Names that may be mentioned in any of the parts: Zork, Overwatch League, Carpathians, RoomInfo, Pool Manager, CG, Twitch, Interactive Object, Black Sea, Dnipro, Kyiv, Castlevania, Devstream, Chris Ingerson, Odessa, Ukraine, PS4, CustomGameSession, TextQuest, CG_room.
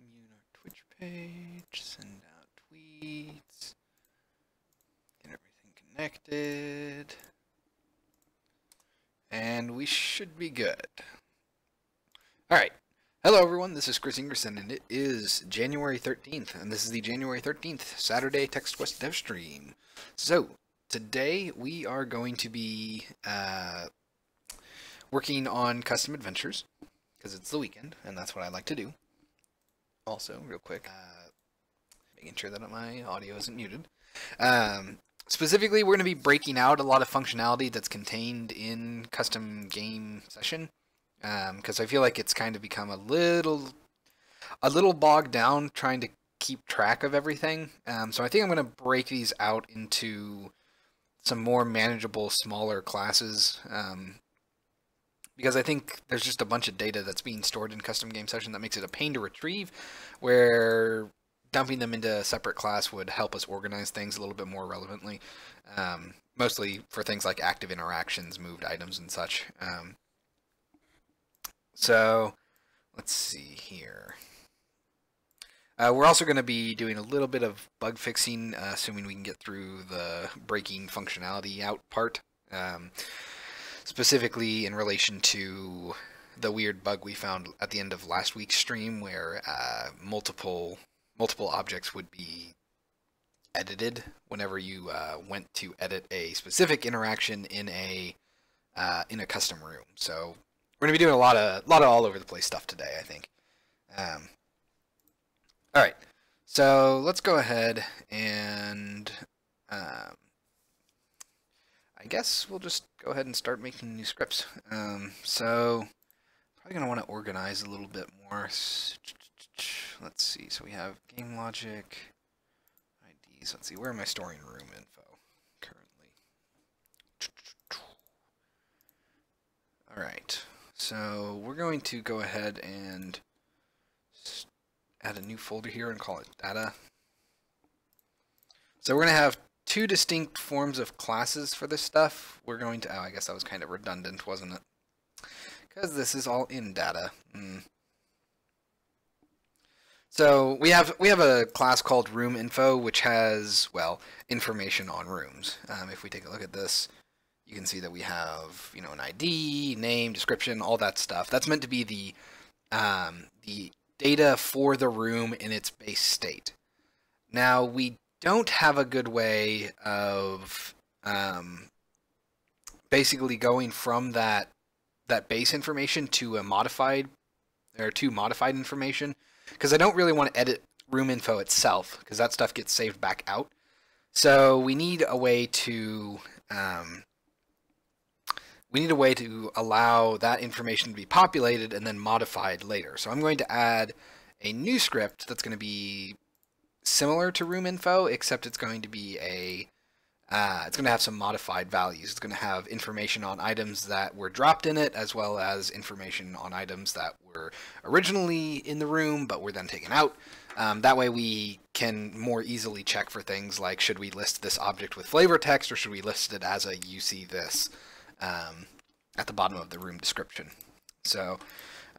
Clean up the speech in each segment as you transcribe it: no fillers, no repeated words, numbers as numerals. mute our Twitch page, send out tweets, get everything connected, and we should be good. Alright, hello everyone, this is Chris Ingerson, and it is January 13th, and this is the January 13th Saturday TextQuest Devstream. So, today we are going to be working on custom adventures, because it's the weekend, and that's what I like to do. Also, real quick, making sure that my audio isn't muted. Specifically, we're going to be breaking out a lot of functionality that's contained in Custom Game Session, because I feel like it's kind of become a little bogged down trying to keep track of everything. So I think I'm going to break these out into some more manageable, smaller classes, because I think there's just a bunch of data that's being stored in Custom Game Session that makes it a pain to retrieve, where dumping them into a separate class would help us organize things a little bit more relevantly, mostly for things like active interactions, moved items, and such. So, let's see here. We're also going to be doing a little bit of bug fixing, assuming we can get through the breaking functionality out part. Specifically in relation to the weird bug we found at the end of last week's stream where multiple objects would be edited whenever you went to edit a specific interaction in a custom room. So we're going to be doing a lot of all over the place stuff today, I think. All right, so let's go ahead and I guess we'll just go ahead and start making new scripts. So probably gonna want to organize a little bit more. Let's see, so we have game logic, IDs, let's see, where am I storing room info currently? All right, so we're going to go ahead and add a new folder here and call it data. So we're gonna have two distinct forms of classes for this stuff. We're going to, oh, I guess that was kind of redundant, wasn't it? Because this is all in data. So we have a class called RoomInfo, which has, well, information on rooms. If we take a look at this, you can see that we have, you know, an ID, name, description, all that stuff. That's meant to be the data for the room in its base state. Now we don't have a good way of basically going from that base information to a modified or to modified information, because I don't really want to edit room info itself because that stuff gets saved back out. So we need a way to allow that information to be populated and then modified later. So I'm going to add a new script that's going to be similar to room info, except it's going to be it's going to have some modified values. It's going to have information on items that were dropped in it, as well as information on items that were originally in the room but were then taken out. That way we can more easily check for things like, should we list this object with flavor text, or should we list it as a "you see this" at the bottom of the room description. So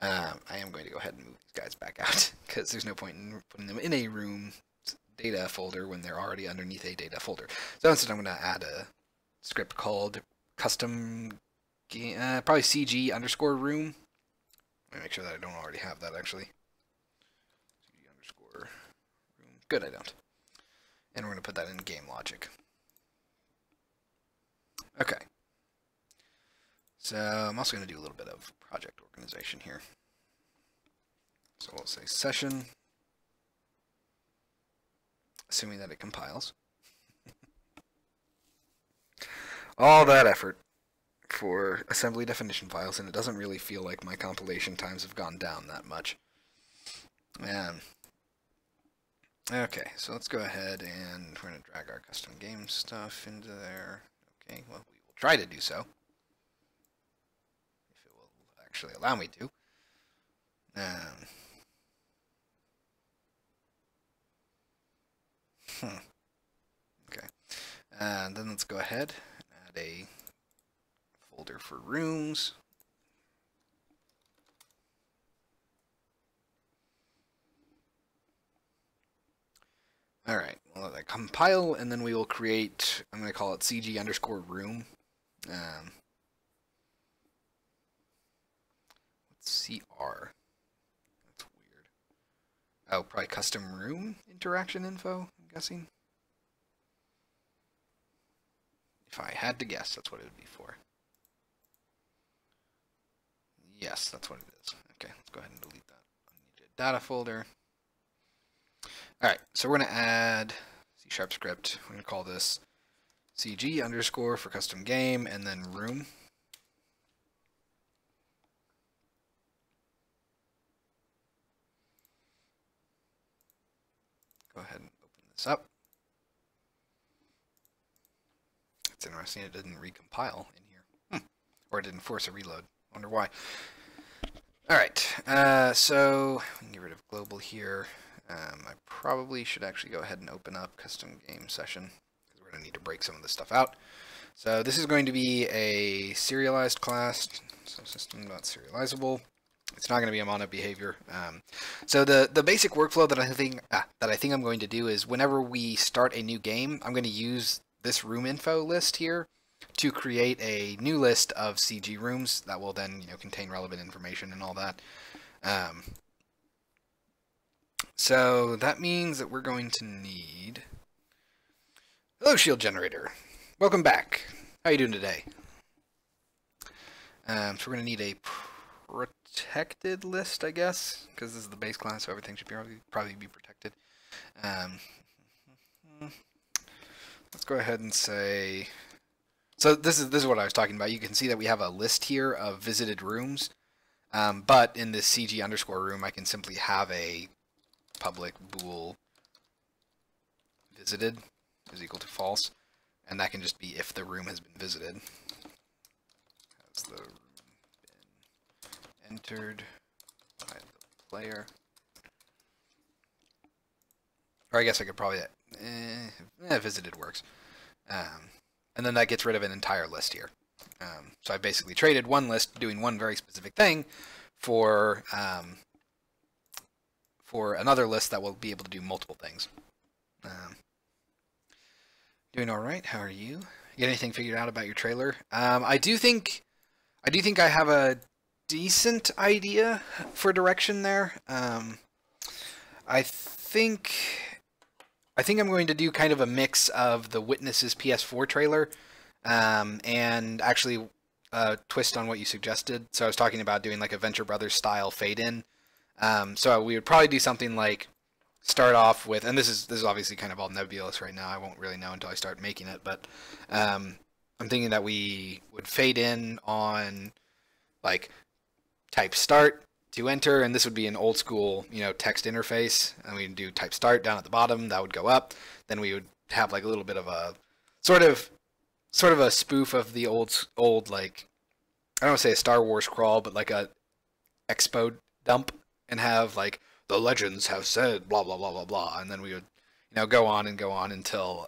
I am going to go ahead and move these guys back out, because there's no point in putting them in a room data folder when they're already underneath a data folder. So instead I'm going to add a script called custom game, probably CG_room. Let me make sure that I don't already have that, actually. CG_room. Good, I don't. And we're going to put that in game logic. Okay. So I'm also going to do a little bit of project organization here. So we'll say session, assuming that it compiles. All that effort for assembly definition files, and it doesn't really feel like my compilation times have gone down that much. Okay, so let's go ahead and we're going to drag our custom game stuff into there. Okay, well, we will try to do so. If it will actually allow me to. Okay, and then let's go ahead and add a folder for rooms. All right, well, I compile, and then we will create, I'm going to call it CG_room. What's CR? That's weird. Oh, probably custom room interaction info, I'm guessing. If I had to guess, that's what it would be for. Yes, that's what it is. Okay, let's go ahead and delete that unneeded data folder. All right, so we're going to add C# script. We're going to call this CG_ for custom game and then room. Go ahead and open this up. It's interesting it didn't recompile in here. Or it didn't force a reload. Wonder why. All right, so we can get rid of global here. I probably should actually go ahead and open up custom game session because we're going to need to break some of this stuff out. So this is going to be a serialized class, so system.serializable. It's not going to be a mono behavior. So the basic workflow that I think I'm going to do is whenever we start a new game, I'm going to use this room info list here to create a new list of CG rooms that will then, you know, contain relevant information and all that. So that means that we're going to need... Hello, Shield Generator. Welcome back. How are you doing today? So we're going to need a protected list, I guess, because this is the base class, so everything should probably be protected. Let's go ahead and say... So this is what I was talking about. You can see that we have a list here of visited rooms, but in this CG_room, I can simply have a public bool visited is equal to false, and that can just be if the room has been visited. Has the room been entered by the player? Or I guess I could probably visited works. And then that gets rid of an entire list here. So I basically traded one list doing one very specific thing for another list that will be able to do multiple things. Doing all right. How are you? You got anything figured out about your trailer? I do think I have a decent idea for direction there. I think I'm going to do kind of a mix of the Witness's PS4 trailer and actually a twist on what you suggested. So I was talking about doing like a Venture Brothers style fade in. So we would probably do something like start off with, and this is obviously kind of all nebulous right now. I won't really know until I start making it, but I'm thinking that we would fade in on like type start to enter, and this would be an old school, you know, text interface, and we'd do type start down at the bottom, that would go up. Then we would have like a little bit of a sort of a spoof of the old like, I don't want to say a Star Wars crawl, but like a expo dump, and have like the legends have said blah blah blah blah blah, and then we would, you know, go on until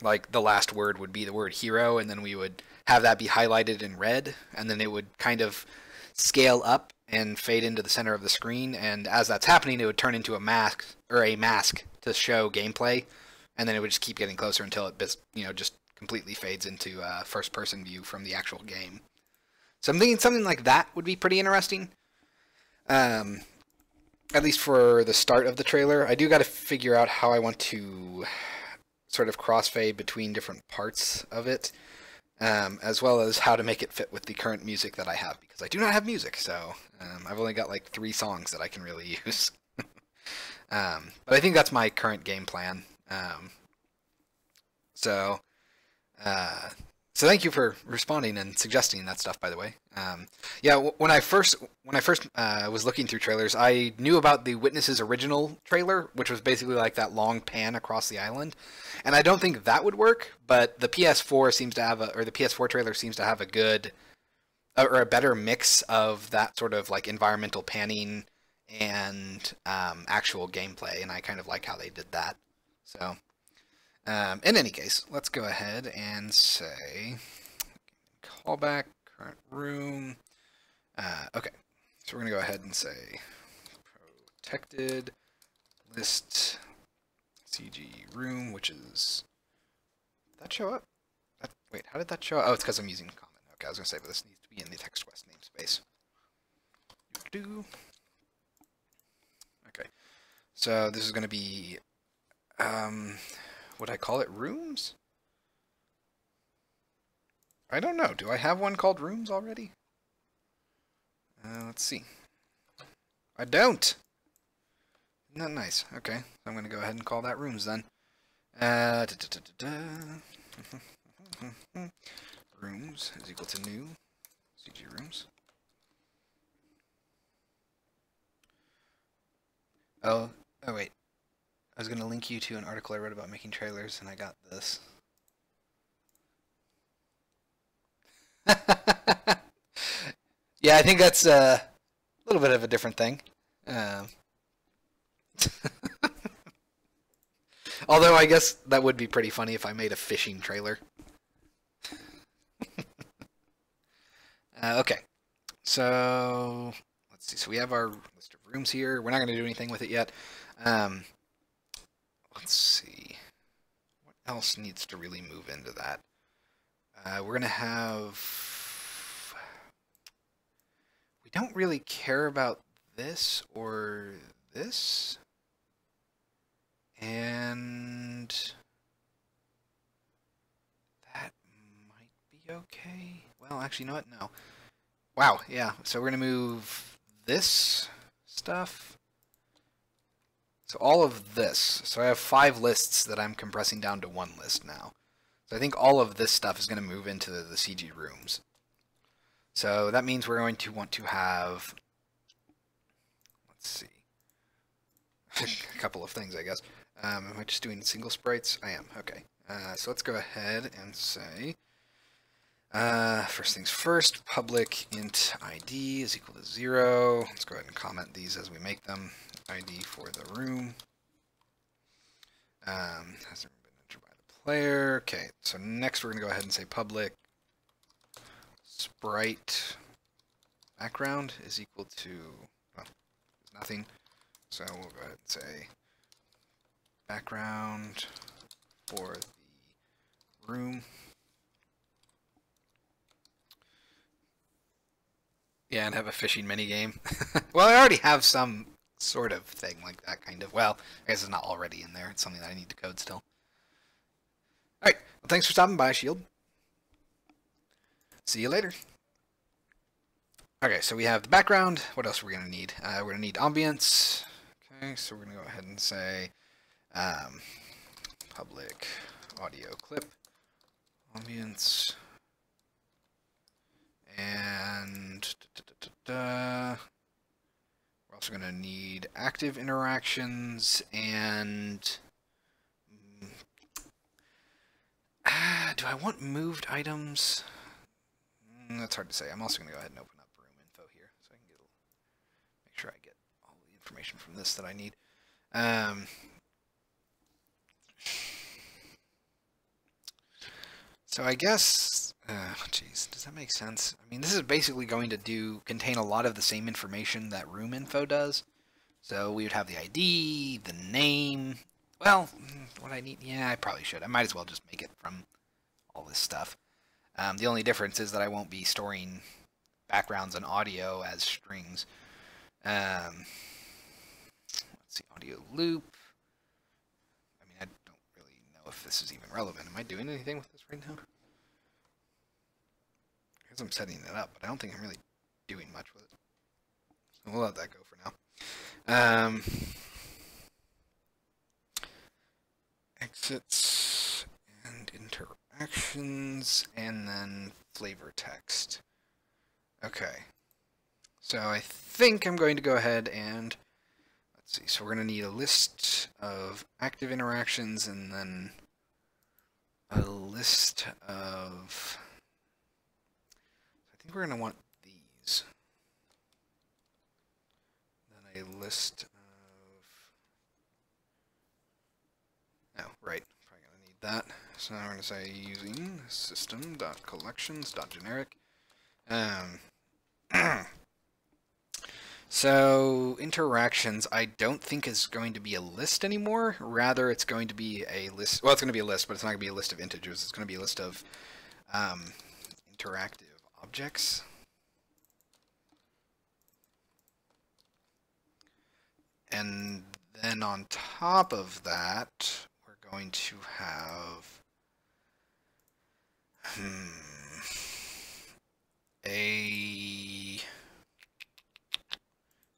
like the last word would be the word hero, and then we would have that be highlighted in red, and then it would kind of scale up and fade into the center of the screen, and as that's happening it would turn into a mask to show gameplay, and then it would just keep getting closer until it, you know, just completely fades into first person view from the actual game. So I'm thinking something like that would be pretty interesting. At least for the start of the trailer. I do got to figure out how I want to sort of crossfade between different parts of it, as well as how to make it fit with the current music that I have, because I do not have music, so I've only got like 3 songs that I can really use. But I think that's my current game plan. So thank you for responding and suggesting that stuff, by the way. Yeah, when I first was looking through trailers, I knew about the Witness's original trailer, which was basically like that long pan across the island, and I don't think that would work. But the PS4 seems to have or the PS4 trailer seems to have a good, or a better mix of that sort of like environmental panning and actual gameplay, and I kind of like how they did that. So. In any case, let's go ahead and say callback current room. Okay, so we're going to go ahead and say protected list CG room, which is... Did that show up? That... Wait, how did that show up? Oh, it's because I'm using common. Okay, I was going to say, but this needs to be in the TextQuest namespace. Okay, so this is going to be... would I call it rooms? I don't know. Do I have one called rooms already? Let's see. I don't! Not nice. Okay, I'm going to go ahead and call that rooms then. Rooms is equal to new CG rooms. Oh wait. I was going to link you to an article I wrote about making trailers, and I got this. Yeah, I think that's a little bit of a different thing. Although I guess that would be pretty funny if I made a fishing trailer. Okay, so let's see. So we have our list of rooms here. We're not going to do anything with it yet. Let's see. What else needs to really move into that? We're going to have... We don't really care about this or this. And... That might be okay. Well, actually, you know what? No. Wow, yeah. So we're going to move this stuff. So all of this. So I have 5 lists that I'm compressing down to 1 list now. So I think all of this stuff is going to move into the CG rooms. So that means we're going to want to have... Let's see. A couple of things, I guess. Am I just doing single sprites? I am. Okay. So let's go ahead and say... first things first, public int ID is equal to 0. Let's go ahead and comment these as we make them. ID for the room. Has the room been entered by the player? Okay, so next we're going to go ahead and say public sprite background is equal to, well, nothing. So we'll go ahead and say background for the room. Yeah, and have a fishing minigame. Well, I already have some sort of thing like that, kind of. Well, I guess it's not already in there. It's something that I need to code still. Alright, well, thanks for stopping by, Shield. See you later. Okay, so we have the background. What else are we going to need? We're going to need ambience. Okay, so we're going to go ahead and say public audio clip ambience. And we're also going to need active interactions and do I want moved items? That's hard to say. I'm also going to go ahead and open up RoomInfo here so I can get make sure I get all the information from this that I need. So I guess, geez, does that make sense? I mean, this is basically going to contain a lot of the same information that RoomInfo does. So we would have the ID, the name. Well, what I need, yeah, I probably should. I might as well just make it from all this stuff. The only difference is that I won't be storing backgrounds and audio as strings. Let's see, audio loop. If this is even relevant. Am I doing anything with this right now? I guess I'm setting it up, but I don't think I'm really doing much with it. So we'll let that go for now. Exits and interactions, and then flavor text. Okay. So I think I'm going to go ahead and... See, so we're going to need a list of active interactions and then a list of... I think we're going to want these. Then a list of... Oh, right. Probably going to need that. So now we're going to say using system.collections.generic. So interactions, I don't think is going to be a list anymore. Rather, it's going to be a list. Well, it's going to be a list, but it's not going to be a list of integers. It's going to be a list of interactive objects. And then on top of that, we're going to have a...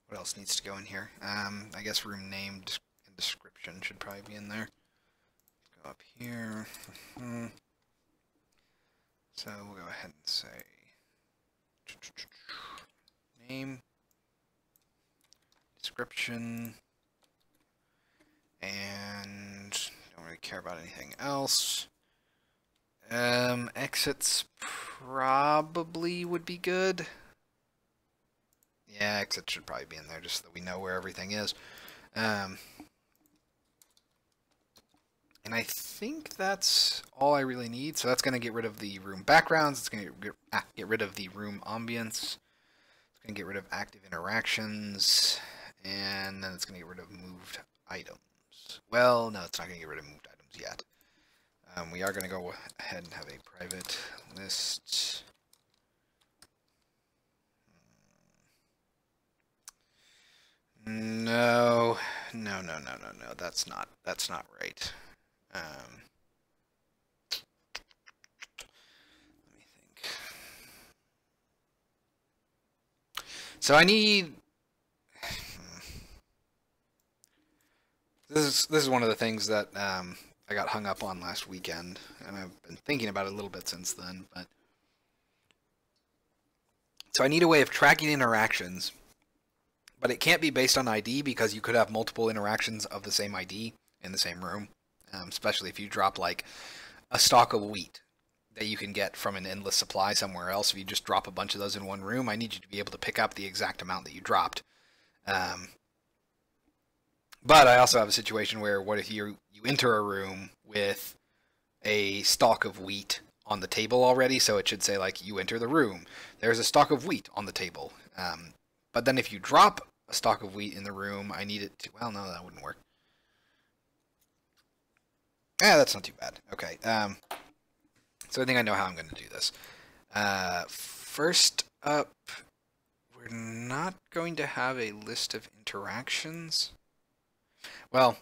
What else needs to go in here? I guess room name and description should probably be in there. Go up here. So we'll go ahead and say name, description, and don't really care about anything else. Exits probably would be good. Yeah, exit should probably be in there just so that we know where everything is. And I think that's all I really need. So that's going to get rid of the room backgrounds. It's going to get rid of the room ambience. It's going to get rid of active interactions. And then it's going to get rid of moved items. Well, no, it's not going to get rid of moved items yet. We are going to go ahead and have a private list. No, that's not right. Let me think. So I need... This is one of the things that I got hung up on last weekend, and I've been thinking about it a little bit since then, but... So I need a way of tracking interactions, but it can't be based on ID because you could have multiple interactions of the same ID in the same room, especially if you drop like a stalk of wheat that you can get from an endless supply somewhere else. If you just drop a bunch of those in one room, I need you to be able to pick up the exact amount that you dropped. But I also have a situation where what if you enter a room with a stalk of wheat on the table already? So it should say like you enter the room, there's a stalk of wheat on the table. But then if you drop a stalk of wheat in the room, I need it to... Well, no, that wouldn't work. Yeah, that's not too bad. Okay. So I think I know how I'm going to do this. First up, we're not going to have a list of interactions. Well...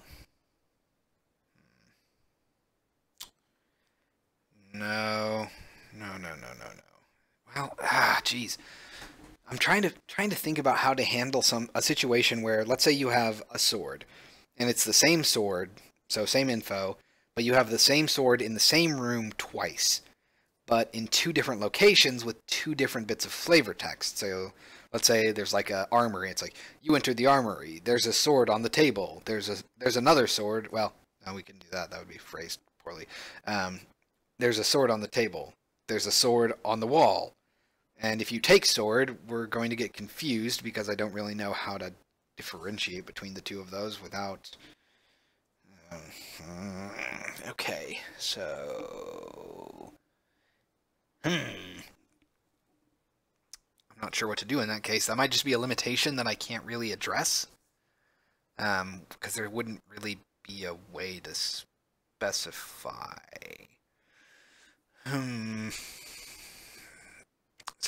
No. Well, geez. I'm trying to think about how to handle a situation where, let's say you have a sword, and it's the same sword, so same info, but you have the same sword in the same room twice, but in two different locations with two different bits of flavor text. So let's say there's like an armory. It's like you entered the armory. There's a sword on the table. There's another sword. Well, no, we can do that. That would be phrased poorly. There's a sword on the table. There's a sword on the wall. And if you take sword, we're going to get confused because I don't really know how to differentiate between the two of those without... Okay, so... I'm not sure what to do in that case. That might just be a limitation that I can't really address. Because there wouldn't really be a way to specify.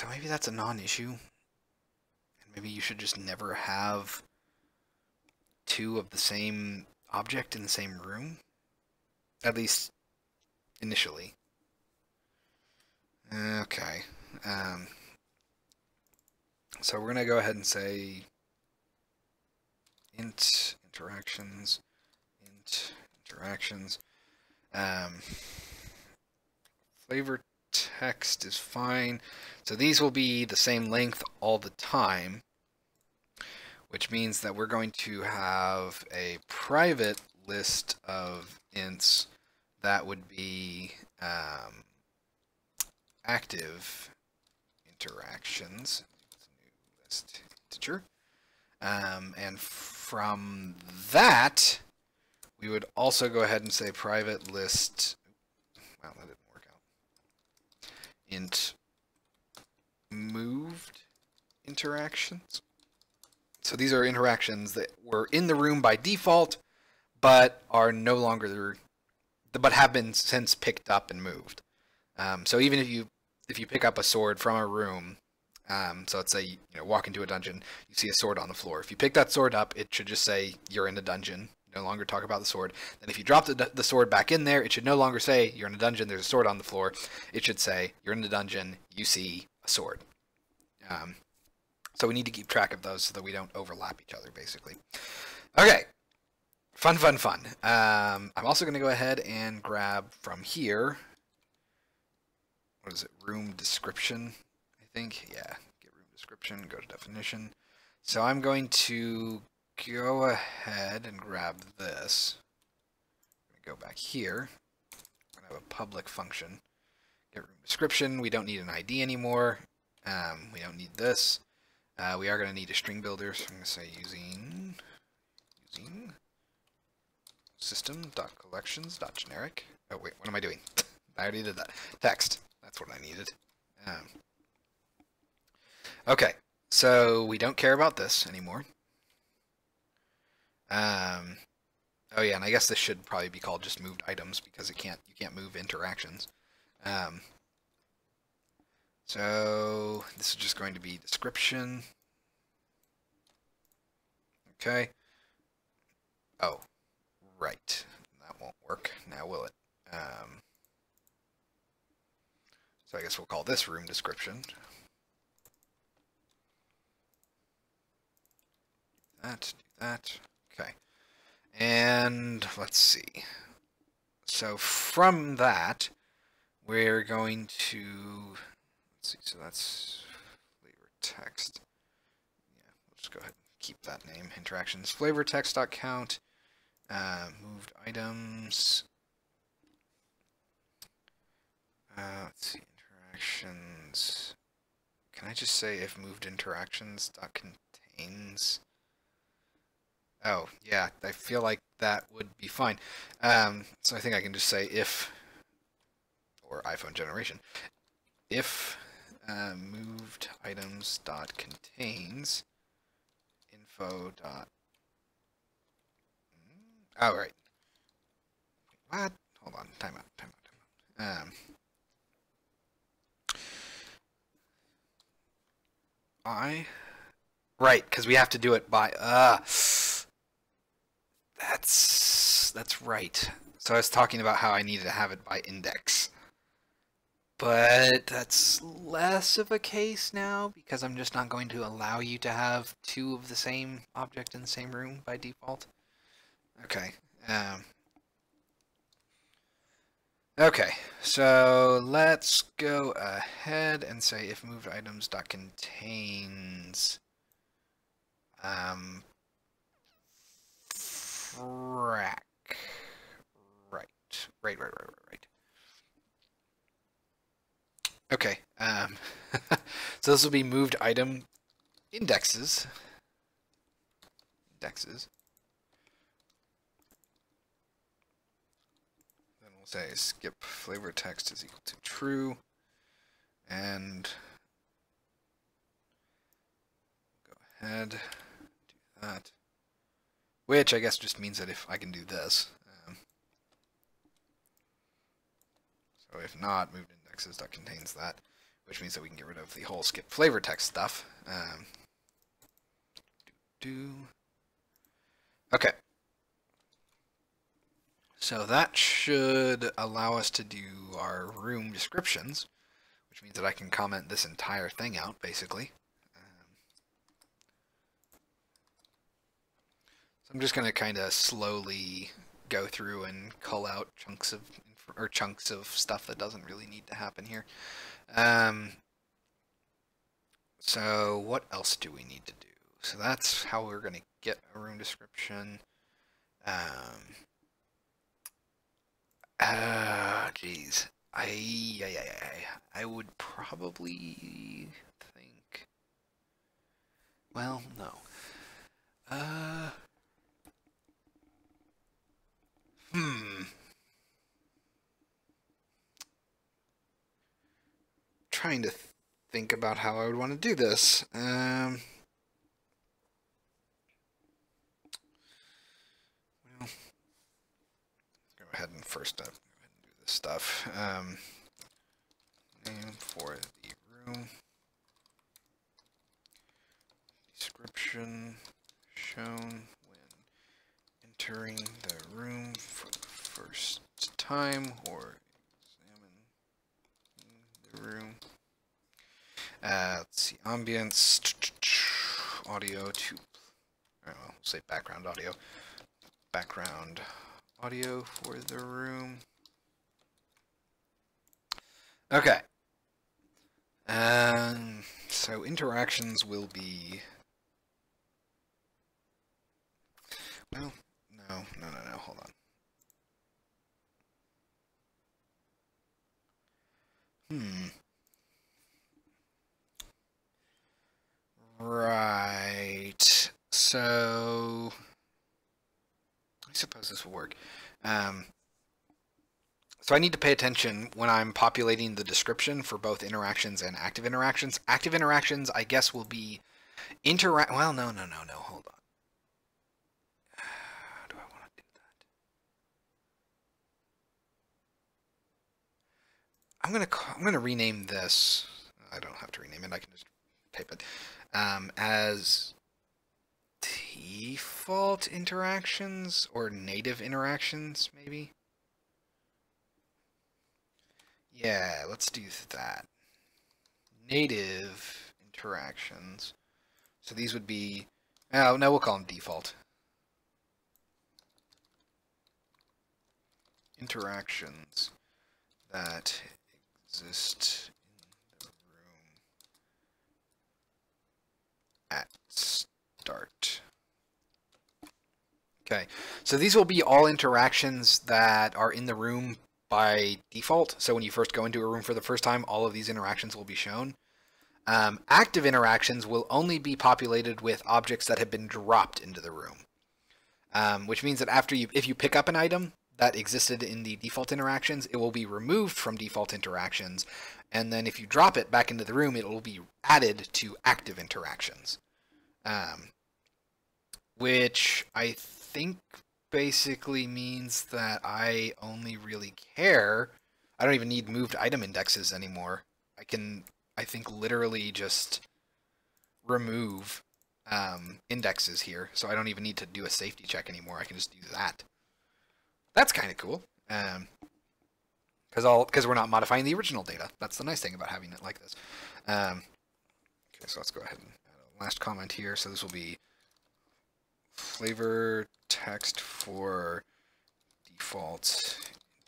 So maybe that's a non-issue. And maybe you should just never have two of the same object in the same room. At least initially. Okay. So we're going to go ahead and say int interactions, int interactions. Flavor text is fine. So these will be the same length all the time, which means that we're going to have a private list of ints that would be active interactions. New list integer. And from that, we would also go ahead and say private list. Wow, that didn't work out. Int moved interactions So these are interactions that were in the room by default, but are no longer, but have been since picked up and moved. So even if you pick up a sword from a room, so let's say walk into a dungeon, you see a sword on the floor. If you pick that sword up, it should just say you're in a dungeon. No longer talk about the sword. Then if you drop the sword back in there, it should no longer say you're in a dungeon, there's a sword on the floor. It should say you're in the dungeon, you see a sword. So we need to keep track of those so that we don't overlap each other, basically. Okay. Fun, fun, fun. I'm also going to go ahead and grab from here. What is it? Room description, I think. Yeah. Get room description, go to definition. So I'm going to go ahead and grab this. I'm going to go back here. I'm going to have a public function. Get room description. We don't need an ID anymore. We don't need this. We are going to need a string builder, so I'm going to say using system.collections.generic. Oh wait, what am I doing? I already did that. Text. That's what I needed. Okay, so we don't care about this anymore. Oh yeah, and I guess this should probably be called just moved items because you can't move interactions. So this is just going to be description. Okay. Oh, right. That won't work now, will it? So I guess we'll call this room description. Do that. Okay. And let's see. So from that, we're going to... See, so that's flavor text. Yeah, we'll just go ahead and keep that name. Interactions flavor text.count, moved items. Let's see, interactions. Can I just say if moved interactions.contains? Oh, yeah, I feel like that would be fine. So I think I can just say if, or iPhone generation, if moved items dot contains info dot oh right. What? Hold on, time out. Right, because we have to do it by that's right. So I was talking about how I needed to have it by index. But that's less of a case now because I'm just not going to allow you to have two of the same object in the same room by default. Okay. Okay, so let's go ahead and say if moved items.contains frac. Right. Okay, so this will be moved item indexes. Then we'll say skip flavor text is equal to true, and go ahead, do that, which I guess just means that if I can do this, so if not, moved indexes that contains that, which means that we can get rid of the whole skip flavor text stuff. Okay. So that should allow us to do our room descriptions, which means that I can comment this entire thing out, basically. So I'm just going to kind of slowly go through and cull out chunks of stuff that doesn't really need to happen here. So what else do we need to do? So that's how we're going to get a room description. Geez. I would probably think... Well, no. Trying to think about how I would want to do this. first, I'm going to do this stuff. Name for the room. Description shown when entering the room for the first time or examining the room. Let's see, ambience, audio to, I don't know, we'll say background audio. Background audio for the room. Okay. So interactions will be, well, no, hold on. Right. So I suppose this will work. So I need to pay attention when I'm populating the description for both interactions and active interactions. Active interactions, I guess, will be interact. Well, no. Hold on. How do I want to do that? I'm gonna rename this. I don't have to rename it. I can just type it as default interactions or native interactions, maybe. Yeah, let's do that. Native interactions. So these would be, oh, no, we'll call them default. Interactions that exist in the room at start. Okay, so these will be all interactions that are in the room by default. So when you first go into a room for the first time, all of these interactions will be shown. Active interactions will only be populated with objects that have been dropped into the room, which means that after you, if you pick up an item that existed in the default interactions, it will be removed from default interactions. And then if you drop it back into the room, it will be added to active interactions, which I think basically means that I only really care. I don't even need moved item indexes anymore. I can, I think, literally just remove indexes here. So I don't even need to do a safety check anymore. I can just do that. That's kind of cool. Because we're not modifying the original data. That's the nice thing about having it like this. Okay, so let's go ahead and add a last comment here. So this will be flavor text for default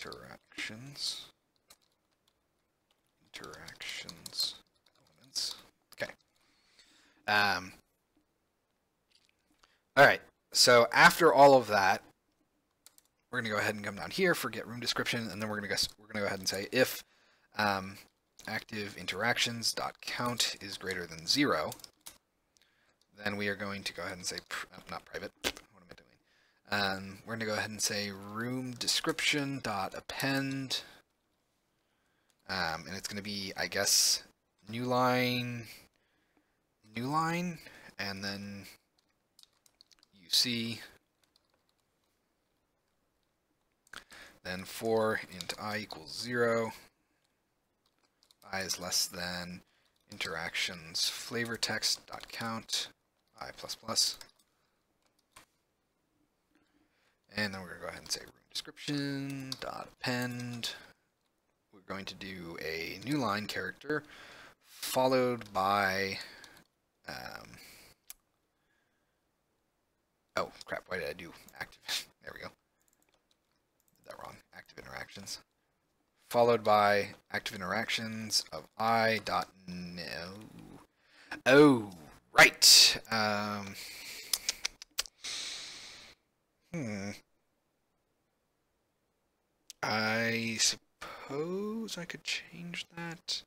interactions. Interactions elements. Okay. All right. So after all of that, we're going to go ahead and come down here for get room description, and then we're going to go ahead and say if active interactions dot count is greater than 0, then we are going to go ahead and say not private. What am I doing? We're going to go ahead and say room description dot append, and it's going to be, I guess, new line, and then UC, then for int I equals 0, I is less than interactions flavor text dot count I ++. And then we're going to go ahead and say room description dot append. We're going to do a new line character followed by, oh crap, why did I do active? There we go. Did that wrong. Active interactions followed by active interactions of I dot no. Oh, right. I suppose I could change that.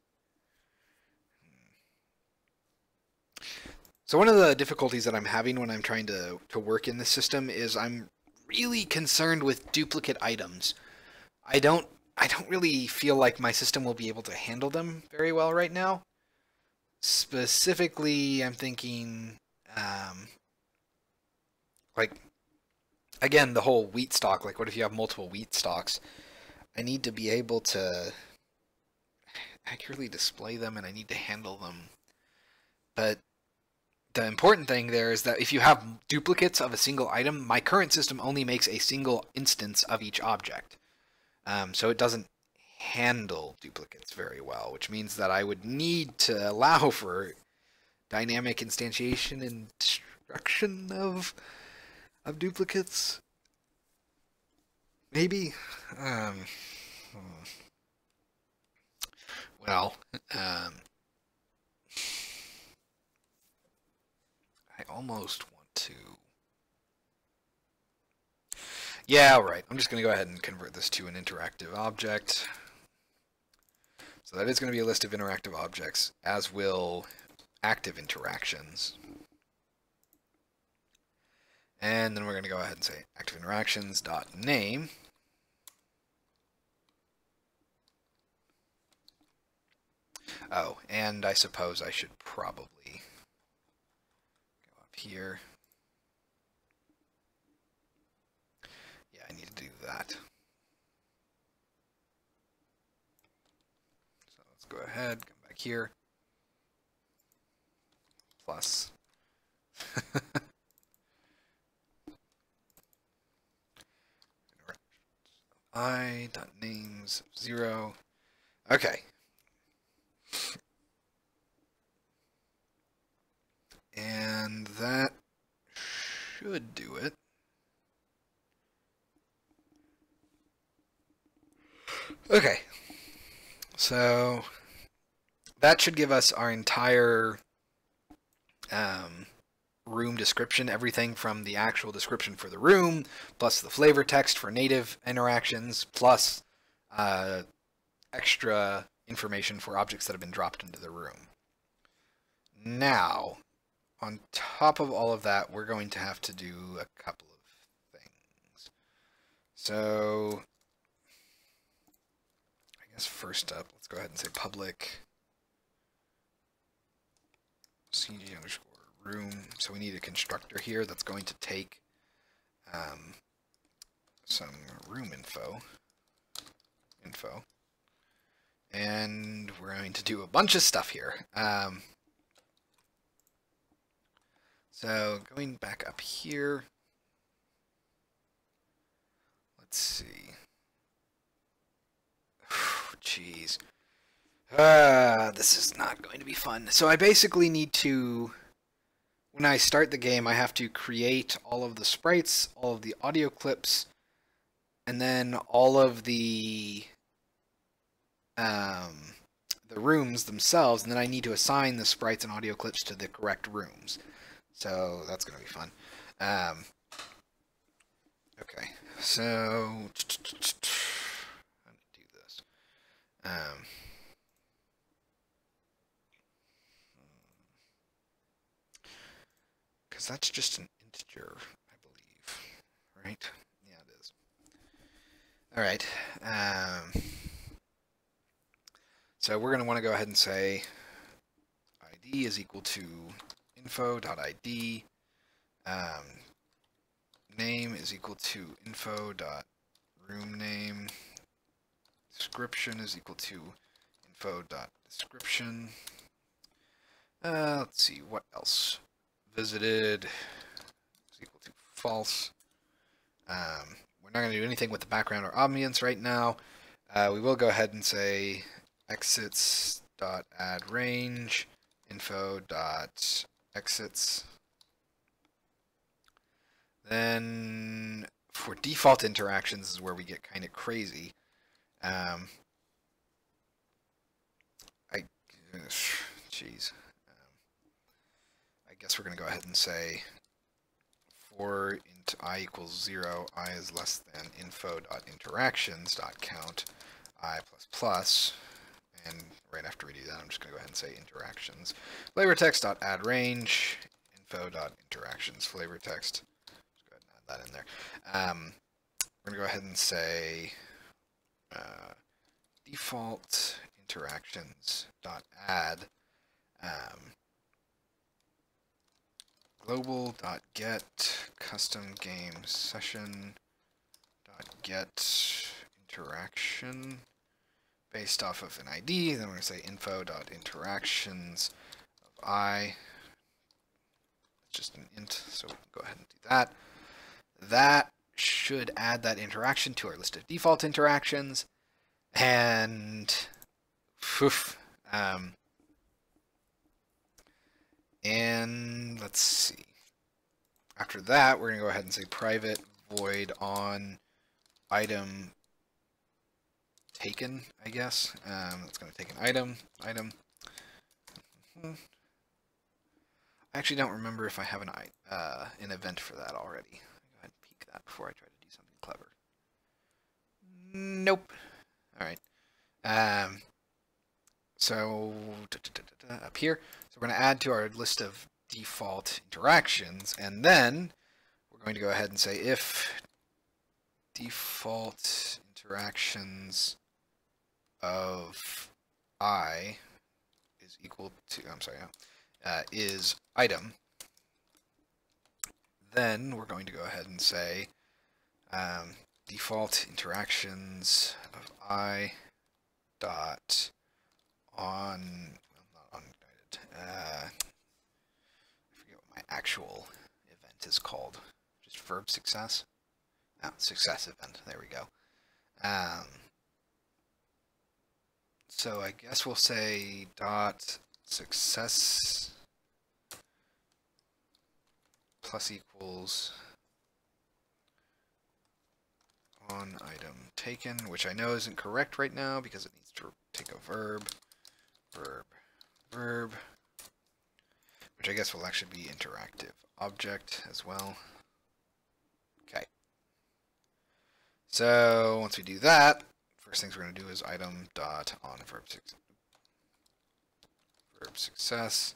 So one of the difficulties that I'm having when I'm trying to work in this system is I'm really concerned with duplicate items. I don't really feel like my system will be able to handle them very well right now. Specifically, I'm thinking, like, again, the whole wheat stock. Like, what if you have multiple wheat stocks? I need to be able to accurately display them, and I need to handle them. But the important thing there is that if you have duplicates of a single item, my current system only makes a single instance of each object. So it doesn't handle duplicates very well, which means that I would need to allow for dynamic instantiation and destruction of duplicates. Maybe. I almost want to... Yeah, alright. I'm just going to go ahead and convert this to an interactive object. So that is going to be a list of interactive objects, as will active interactions. And then we're going to go ahead and say active interactions.name. Oh, and I suppose I should probably... here. Yeah, I need to do that. So let's go ahead, come back here. Plus. I.names0. Okay. And that should do it. Okay. So that should give us our entire room description, everything from the actual description for the room, plus the flavor text for native interactions, plus extra information for objects that have been dropped into the room. Now, on top of all of that, we're going to have to do a couple of things. So, I guess first up, let's go ahead and say public CG_room. So we need a constructor here that's going to take some room info, and we're going to do a bunch of stuff here. So going back up here, let's see. Jeez, this is not going to be fun. So I basically need to, when I start the game, I have to create all of the sprites, all of the audio clips, and then all of the rooms themselves. And then I need to assign the sprites and audio clips to the correct rooms. So that's going to be fun. Okay, so I'm going to do this. Because that's just an integer, I believe, right? Yeah, it is. All right. So we're going to want to go ahead and say ID is equal to info.id, name is equal to info.room name, description is equal to info.description. Let's see, what else? Visited is equal to false. We're not going to do anything with the background or ambience right now. We will go ahead and say exits.addRange, info.exits. Then for default interactions is where we get kind of crazy. I guess we're going to go ahead and say for int I equals 0, I is less than info.interactions.count I plus plus. And right after we do that, I'm just going to go ahead and say interactions. Flavor text.addRange, info.interactions, flavor text. Just go ahead and add that in there. We're going to go ahead and say default interactions.add global.get custom game session.get interaction based off of an ID. Then we're going to say info.interactions of I. It's just an int, so we'll go ahead and do that. That should add that interaction to our list of default interactions. And and let's see. After that, we're going to go ahead and say private void on item taken, I guess. It's going to take an item. I actually don't remember if I have an event for that already. I'll go ahead and peek that before I try to do something clever. Nope. All right. So up here, so we're going to add to our list of default interactions, and then we're going to go ahead and say if default interactions of I is equal to, is item, then we're going to go ahead and say default interactions of I dot on, I forget what my actual event is called. Just verb success? No, success event. There we go. So I guess we'll say dot success plus equals on item taken, which I know isn't correct right now because it needs to take a verb, which I guess will actually be interactive object as well. Okay. So once we do that, first things we're going to do is item dot on verb success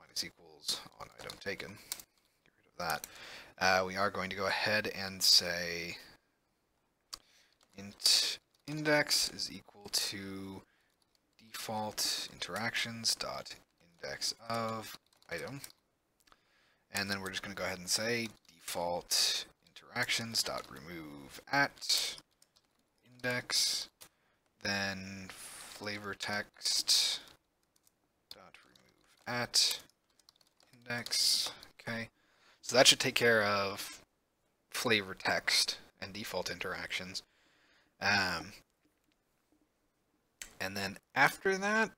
minus equals on item taken. Get rid of that. We are going to go ahead and say int index is equal to default interactions dot index of item, and then we're just going to go ahead and say default interactions dot remove at index, then flavor text dot remove at index. Okay, so that should take care of flavor text and default interactions. And then after that,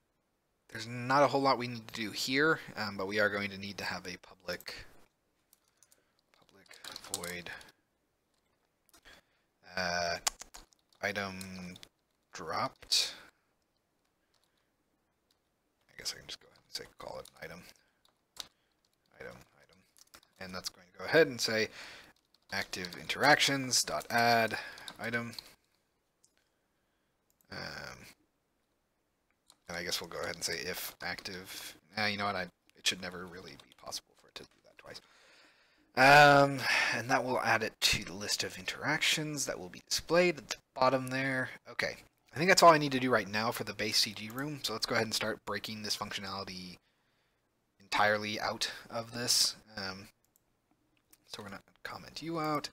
there's not a whole lot we need to do here, but we are going to need to have a public void item dropped. I guess I can just go ahead and say call it an item, and that's going to go ahead and say active interactions dot add item. And I guess we'll go ahead and say if active. You know what? It should never really be possible for it to do that twice. And that will add it to the list of interactions that will be displayed at the bottom there. Okay, I think that's all I need to do right now for the base CG room. So let's go ahead and start breaking this functionality entirely out of this. So we're gonna comment you out,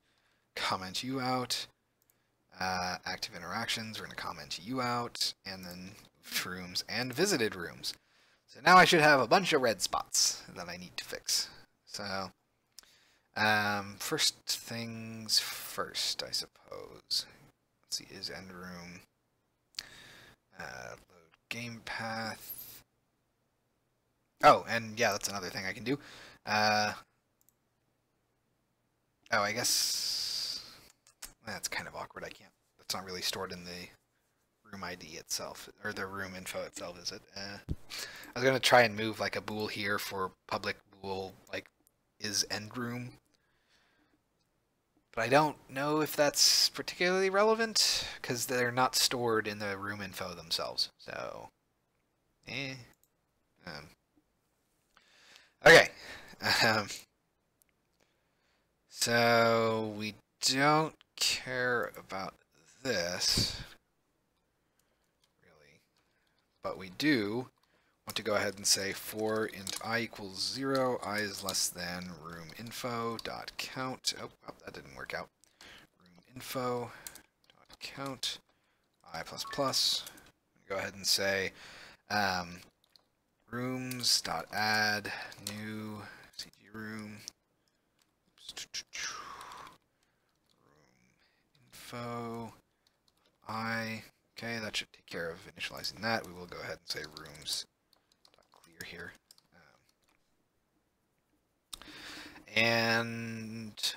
active interactions. We're gonna comment you out, and then rooms and visited rooms. So now I should have a bunch of red spots that I need to fix. So first things first, I suppose. Let's see, is end room load game path. Oh, and yeah, that's another thing I can do. Oh, I guess that's kind of awkward. I can't. That's not really stored in the room ID itself, or the room info itself, is it? I was going to try and move like a bool here for public bool, like is end room, but I don't know if that's particularly relevant because they're not stored in the room info themselves. So, okay. So we don't care about this. But we do want to go ahead and say for int I equals 0, I is less than room info dot count. Oh, that didn't work out. Room info dot count I++. Go ahead and say rooms.add new CG room. Room info. Okay, that should take care of initializing that. We will go ahead and say rooms.clear here. And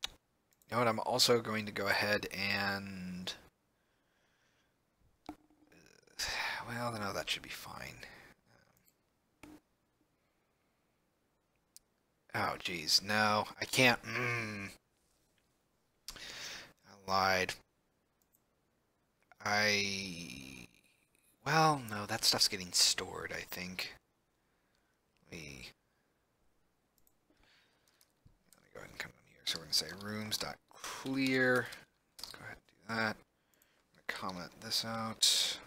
you know what? I'm also going to go ahead and well, no, that should be fine. Oh, geez, no, I can't. I lied. Well, no, that stuff's getting stored, I think. Let me go ahead and come down here. So we're going to say rooms.clear. Let's go ahead and do that. I'm going to comment this out.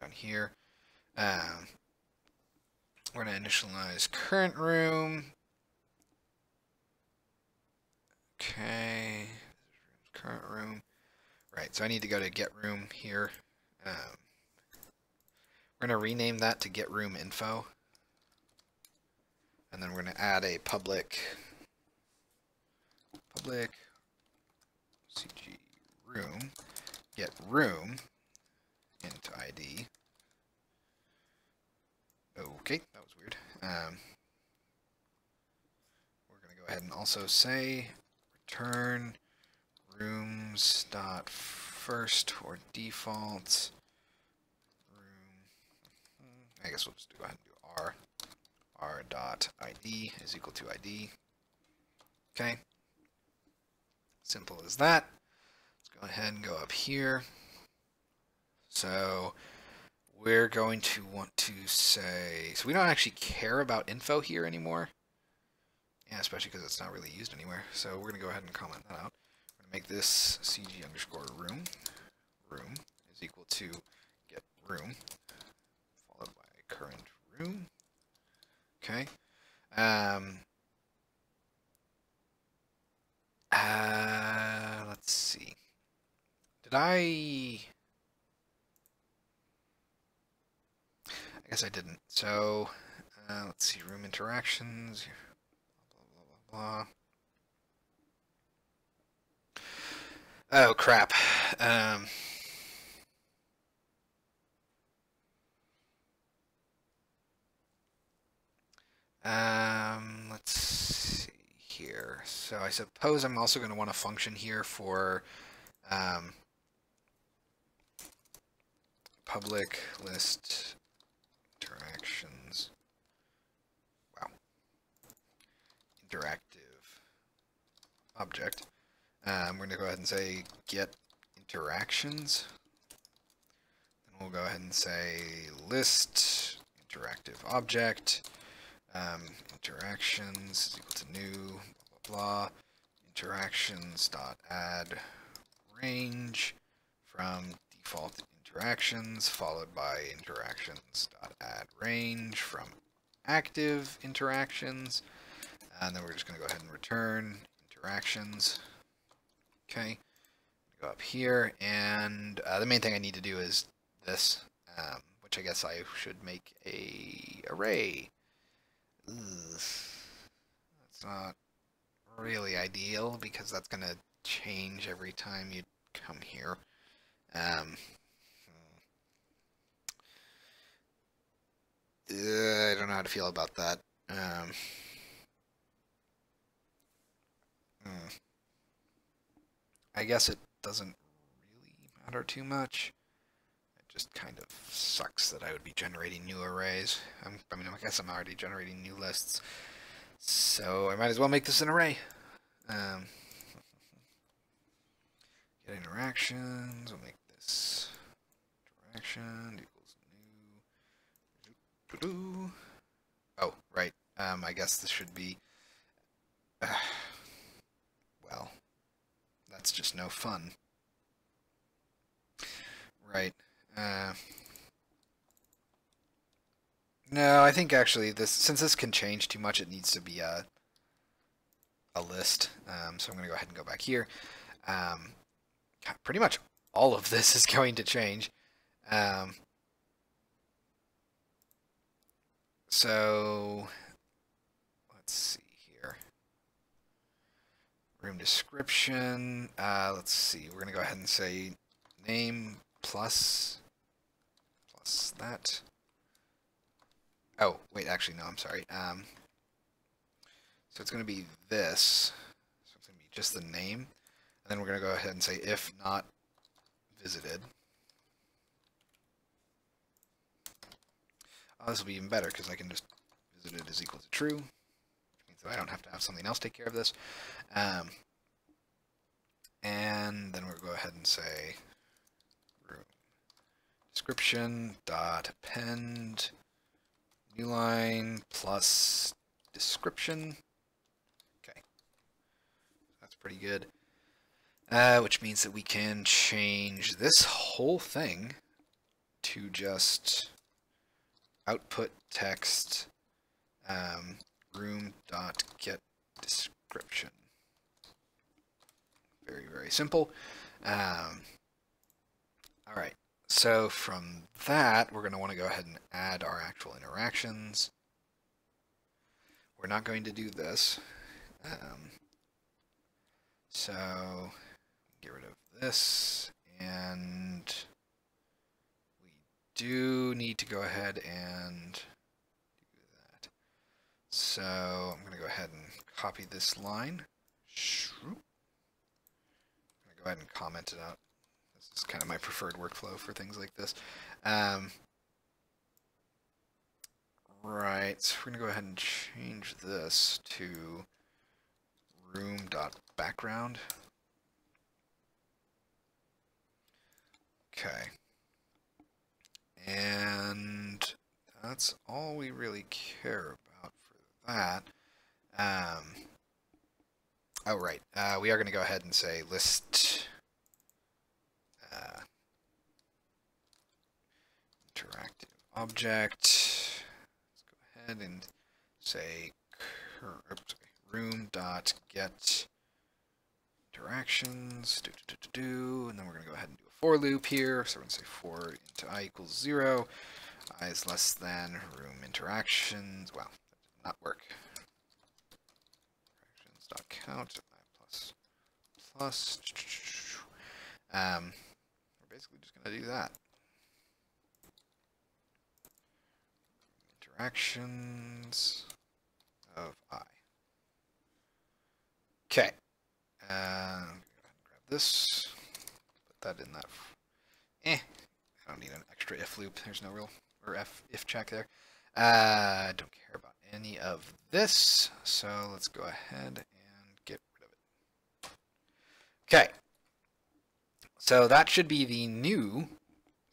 Down here. We're going to initialize current room. Okay. Current room. Right, so I need to go to get room here. We're going to rename that to get room info. And then we're going to add a public CG room, get room int ID. Okay, that was weird. We're going to go ahead and also say return rooms dot first or default room. I guess we'll just go ahead and do r dot ID is equal to ID. Okay, simple as that. Let's go ahead and go up here. So we're going to want to say, so we don't actually care about info here anymore. Yeah, especially because it's not really used anywhere. So we're going to go ahead and comment that out. Make this CG underscore room is equal to get room followed by current room. Okay. Let's see. I guess I didn't. So let's see. Room interactions. Blah, blah, blah, blah. Oh, crap. Let's see here. So I suppose I'm also going to want a function here for public list interactions. Wow. Interactive object. We're going to go ahead and say get interactions. And we'll go ahead and say list interactive object. Interactions is equal to new blah blah blah. Interactions dot add range from default interactions followed by interactions dot add range from active interactions. And then we're just going to go ahead and return interactions. Okay, go up here, and the main thing I need to do is this, which I guess I should make a array. Ugh. That's not really ideal because that's going to change every time you come here. I don't know how to feel about that. I guess it doesn't really matter too much. It just kind of sucks that I would be generating new arrays. I guess I'm already generating new lists, so I might as well make this an array. Get interactions. We'll make this interaction equals new. Oh, right. I guess this should be. Well. That's just no fun. Right. No, I think actually this, since this can change too much, it needs to be a list. So I'm going to go ahead and go back here. Pretty much all of this is going to change. So let's see here. Room description. Let's see. We're going to go ahead and say name plus that. Oh, wait, actually, no, I'm sorry. So it's going to be this. So it's going to be just the name. And then we're going to go ahead and say if not visited. Oh, this will be even better because I can just visited is equal to true, which means that I don't have to have something else take care of this. And then we'll go ahead and say room description dot append new line plus description. Okay, that's pretty good. Which means that we can change this whole thing to just output text room.getDescription. Very, very simple. All right, so from that, we're going to want to go ahead and add our actual interactions. We're not going to do this. So get rid of this, and we do need to go ahead and do that. So I'm going to go ahead and copy this line. I'm going to go ahead and comment it out. This is kind of my preferred workflow for things like this. Right, so we're going to go ahead and change this to room.background. Okay, and that's all we really care about for that. Oh, right. We are going to go ahead and say list interactive object. Let's go ahead and say room.get interactions, and then we're going to go ahead and do a for loop here. So we're going to say for into I equals 0, I is less than room interactions. Wow, that did not work. Interactions.count, I plus. We're basically just going to do that. Interactions of I. Okay, grab this, put that in that, I don't need an extra if loop, there's no real, or if check there. I don't care about any of this, so let's go ahead and get rid of it. Okay, so that should be the new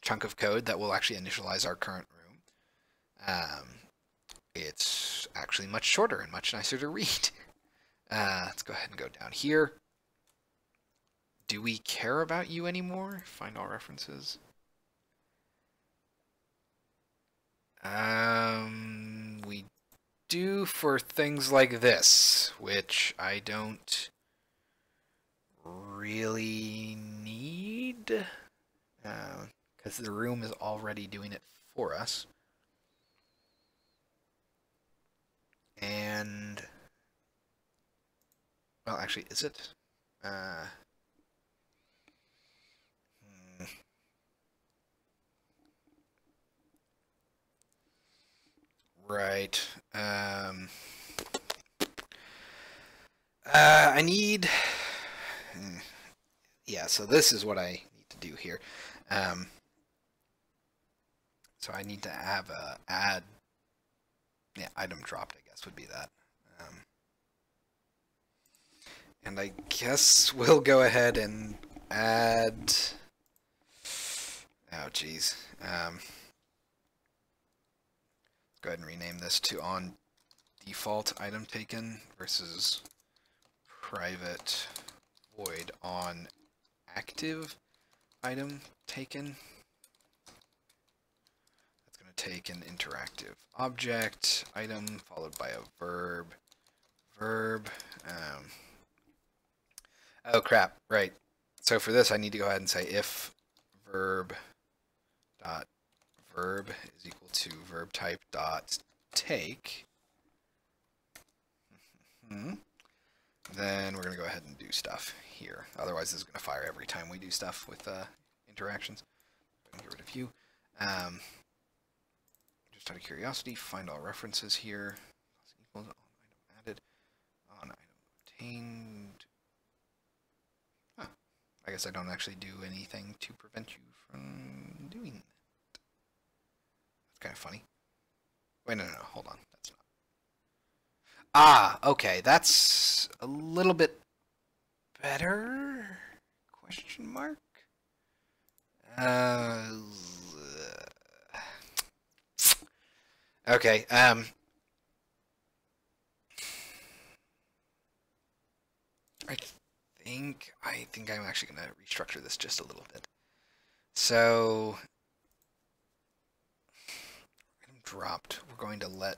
chunk of code that will actually initialize our current room. It's actually much shorter and much nicer to read. Let's go ahead and go down here. Do we care about you anymore? Find all references. We do for things like this, which I don't really need, because the room is already doing it for us. And... well, actually, is it? Right. I need... yeah, so this is what I need to do here. So I need to have a add... yeah, item dropped, I guess, would be that. And I guess we'll go ahead and add... oh, geez. Let's go ahead and rename this to on default item taken versus private void on active item taken. That's going to take an interactive object item followed by a verb. Oh crap, right. So for this, I need to go ahead and say if verb dot verb is equal to verb type dot take, then we're going to go ahead and do stuff here. Otherwise, this is going to fire every time we do stuff with interactions. I'm going to get rid of you. Just out of curiosity, find all references here. Equals on item added, on item obtained. Huh. I guess I don't actually do anything to prevent you from doing that. That's kind of funny. Wait, no, no, no, hold on. That's not. Ah, okay, that's a little bit better? Question mark? Okay, I think I'm actually going to restructure this just a little bit. So, item dropped. We're going to let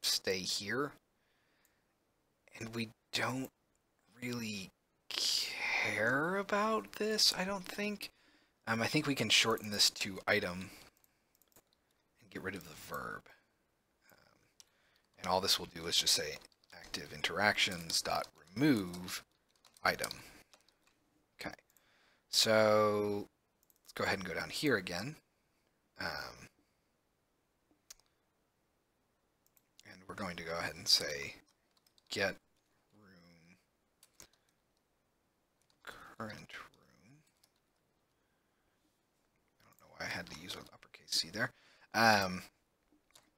stay here. And we don't really care about this, I don't think. I think we can shorten this to item and get rid of the verb. And all this will do is just say active interactions dot remove item. Okay, so let's go ahead and go down here again. And we're going to go ahead and say get room, current room. I don't know why I had to use an uppercase C there.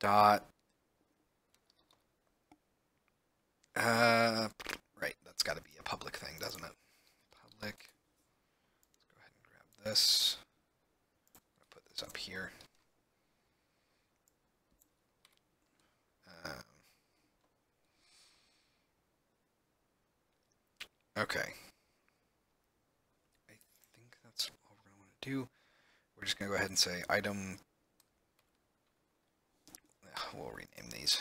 Dot. Right, that's got to be a public thing, doesn't it? Public. Let's go ahead and grab this. I'm gonna put this up here. Okay. I think that's all we're going to want to do. We're just going to go ahead and say item. We'll rename these.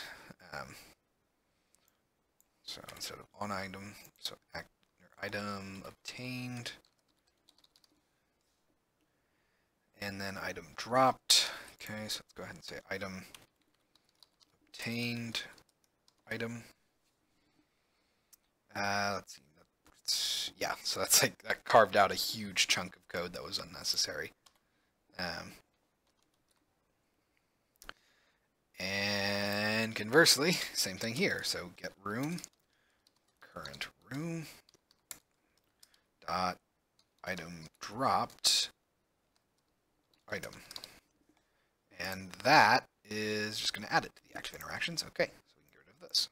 So instead of on item, so item obtained. And then item dropped. Okay, so let's go ahead and say item obtained item. Let's see. Yeah, so that's like I carved out a huge chunk of code that was unnecessary. And conversely, same thing here. So get room, current room, dot item dropped item. And that is just going to add it to the active interactions. Okay, so we can get rid of this.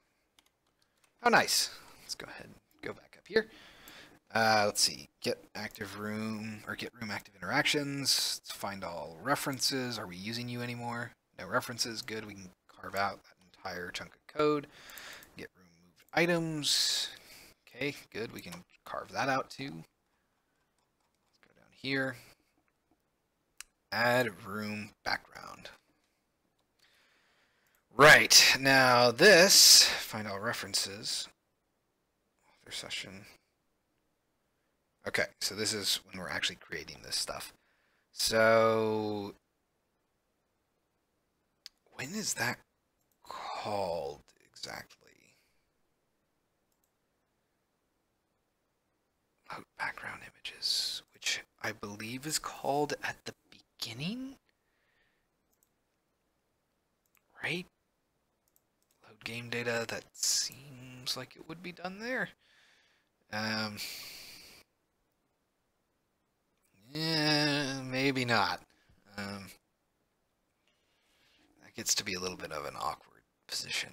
Oh, nice. Let's go ahead and go back up here. Let's see, get active room, or get room active interactions, let's find all references. Are we using you anymore? No references, good, we can carve out that entire chunk of code. Get room moved items, okay, good, we can carve that out too. Let's go down here, add room background. Right, now this, find all references, author session. Okay, so this is when we're actually creating this stuff. So, when is that called exactly? Load background images, which I believe is called at the beginning, right? Load game data, that seems like it would be done there. Yeah, maybe not. That gets to be a little bit of an awkward position.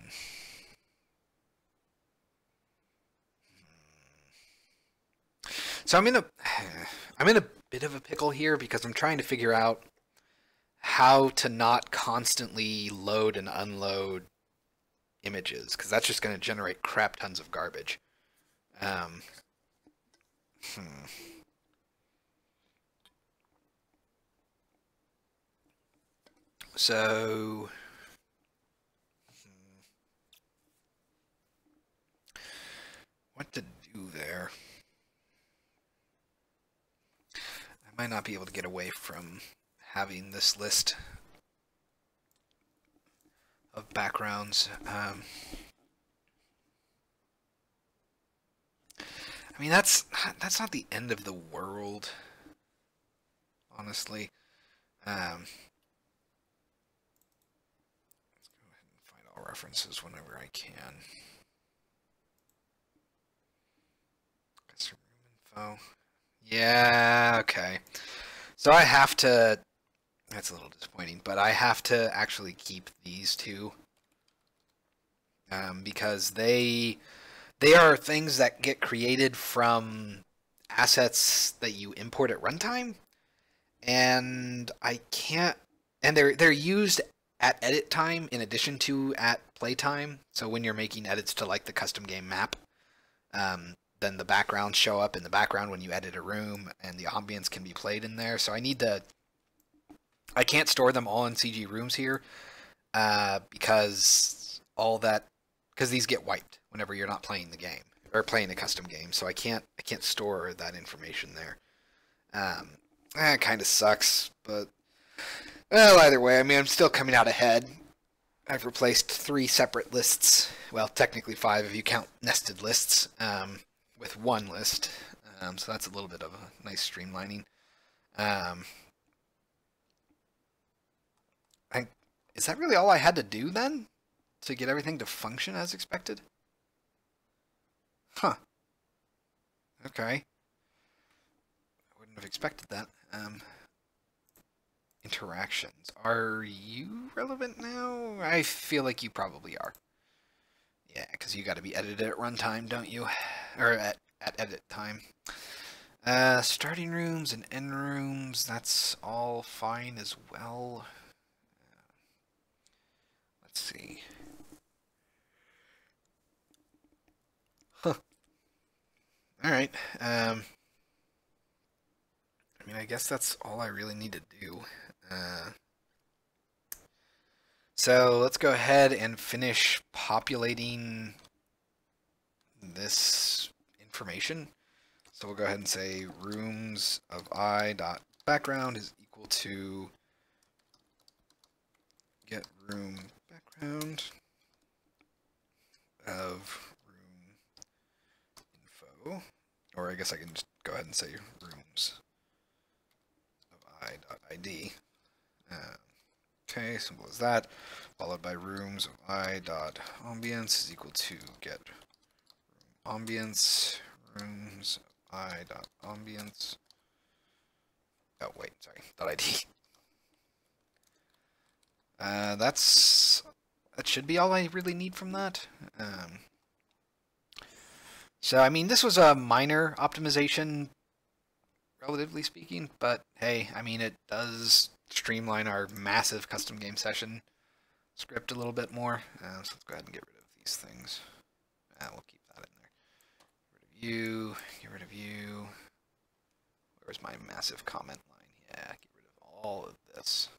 So I'm in a bit of a pickle here because I'm trying to figure out how to not constantly load and unload images because that's just going to generate crap tons of garbage. So, what to do there? might not be able to get away from having this list of backgrounds. I mean, that's not the end of the world, honestly. Let's go ahead and find all references whenever I can. RoomInfo. Yeah, okay. So I have to, that's a little disappointing, but I have to actually keep these two, because they are things that get created from assets that you import at runtime, and I can't, and they're used at edit time in addition to at playtime. So when you're making edits to like the custom game map, then the backgrounds show up in the background when you edit a room, and the ambience can be played in there. So I need to, I can't store them all in CG rooms here, because all that, because these get wiped whenever you're not playing the game or playing a custom game. So I can't store that information there. It kind of sucks, but well, either way, I mean, I'm still coming out ahead. I've replaced three separate lists. Well, technically five if you count nested lists. With one list, so that's a little bit of a nice streamlining. Is that really all I had to do then to get everything to function as expected? Huh. Okay. I wouldn't have expected that. Interactions. Are you relevant now? I feel like you probably are. Yeah, because you got to be edited at runtime, don't you? Or at edit time. Starting rooms and end rooms, that's all fine as well. Let's see. Huh. Alright. I mean, I guess that's all I really need to do. So let's go ahead and finish populating this information. So we'll go ahead and say rooms of I dot background is equal to get room background of room info, or I guess I can just go ahead and say rooms of I dot ID. Okay, simple as that, followed by rooms of I dot ambience is equal to get room ambience, rooms of I dot ambience. Oh wait, sorry, dot ID. That should be all I really need from that. So I mean, this was a minor optimization, relatively speaking, but hey, I mean, it does streamline our massive custom game session script a little bit more. So let's go ahead and get rid of these things. We'll keep that in there. Get rid of you, get rid of you. Where's my massive comment line? Yeah, get rid of all of this.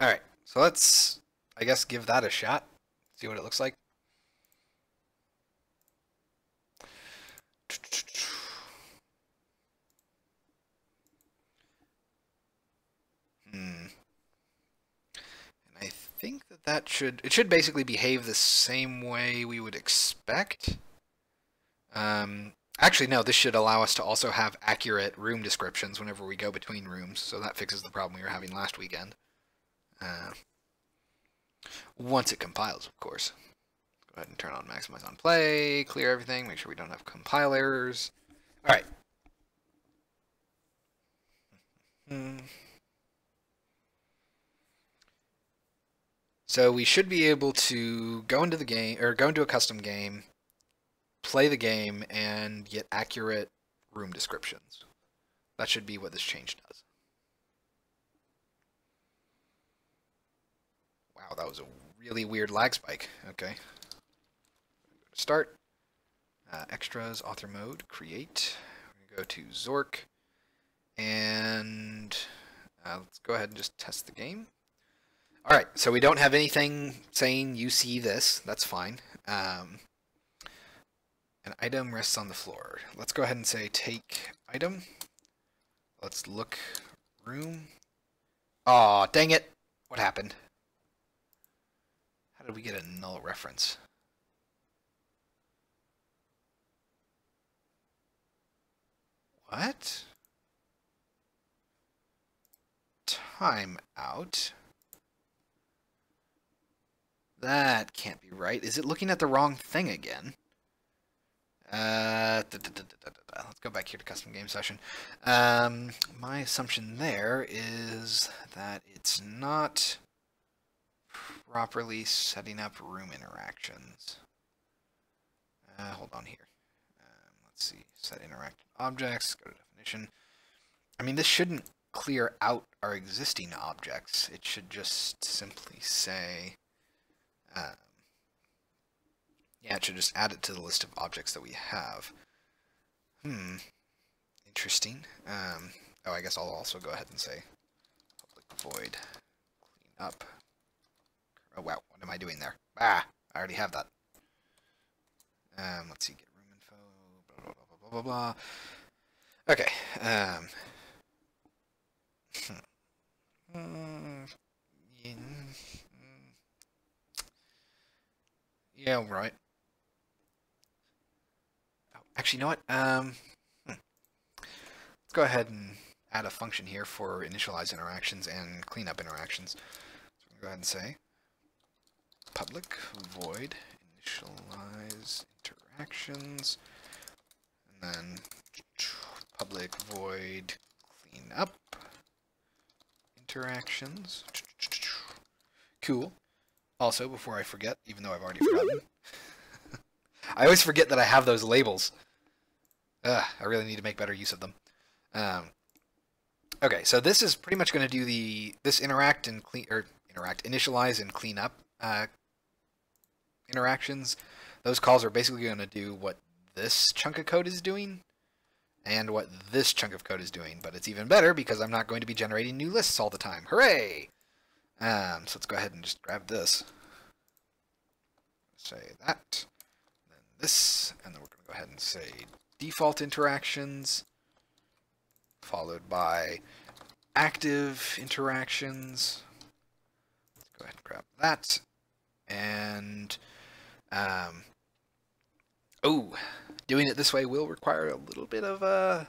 All right, so let's, I guess, give that a shot. See what it looks like. And I think that it should basically behave the same way we would expect. Actually, no, this should allow us to also have accurate room descriptions whenever we go between rooms, so that fixes the problem we were having last weekend. Once it compiles, of course. Let's go ahead and turn on maximize on play, clear everything, make sure we don't have compile errors. All right. So we should be able to go into the game, or go into a custom game, play the game, and get accurate room descriptions. That should be what this change does. Wow, that was a really weird lag spike. Okay. Start. Extras, author mode, create. We're going to go to Zork. And let's go ahead and just test the game. All right, so we don't have anything saying you see this. That's fine. An item rests on the floor. Let's go ahead and say take item. Let's look room. Aw, dang it. What happened? How did we get a null reference? What? Time out. That can't be right. Is it looking at the wrong thing again? Let's go back here to custom game session. My assumption there is that it's not properly setting up room interactions. Hold on here. Let's see. Set interactive objects. Go to definition. I mean, this shouldn't clear out our existing objects. It should just simply say... yeah, it should just add it to the list of objects that we have. Interesting. Oh, I guess I'll also go ahead and say public void clean up. Oh, wow. What am I doing there? Ah, I already have that. Let's see. Get room info. Blah, blah, blah, blah, blah, blah. Okay. Yeah, right. Actually, you know what? Let's go ahead and add a function here for initialize interactions and clean up interactions. So we'll go ahead and say public void initialize interactions, and then public void clean up interactions. Cool. Also, before I forget, even though I've already forgotten, I always forget that I have those labels. I really need to make better use of them. Okay, so this is pretty much going to do this interact and clean, or initialize and clean up interactions. Those calls are basically going to do what this chunk of code is doing and what this chunk of code is doing, but it's even better because I'm not going to be generating new lists all the time. Hooray! So let's go ahead and just grab this. Say that. Then this, and then we're going to go ahead and say default interactions, followed by active interactions. Let's go ahead and grab that. And, oh, doing it this way will require a little bit of a,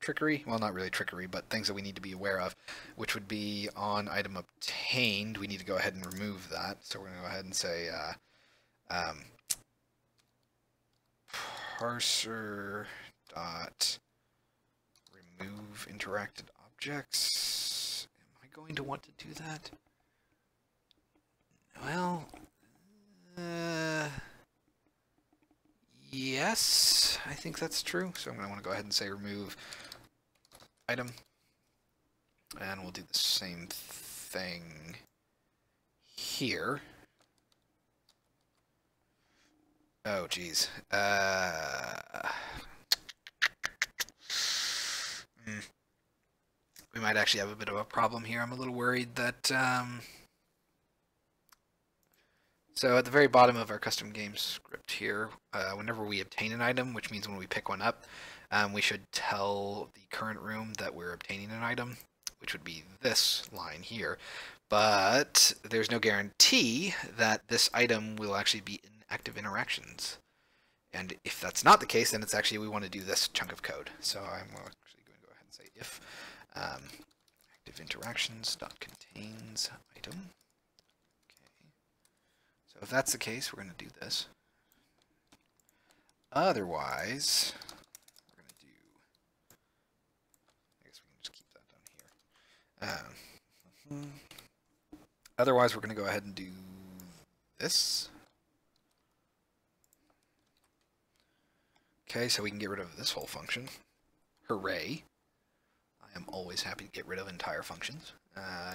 trickery. Well, not really trickery, but things that we need to be aware of, which would be on item obtained. We need to go ahead and remove that. So we're going to go ahead and say parser dot remove interacted objects. Am I going to want to do that? Well, yes, I think that's true. So I'm going to want to go ahead and say remove item, and we'll do the same thing here. Oh, geez. We might actually have a bit of a problem here. I'm a little worried that... So at the very bottom of our custom game script here, whenever we obtain an item, which means when we pick one up, we should tell the current room that we're obtaining an item, which would be this line here. But there's no guarantee that this item will actually be in active interactions. And if that's not the case, then it's actually we want to do this chunk of code. So I'm actually going to go ahead and say if active interactions.contains item. If that's the case, we're going to do this. Otherwise, we're going to do... I guess we can just keep that down here. Otherwise, we're going to go ahead and do this. Okay, so we can get rid of this whole function. Hooray! I am always happy to get rid of entire functions.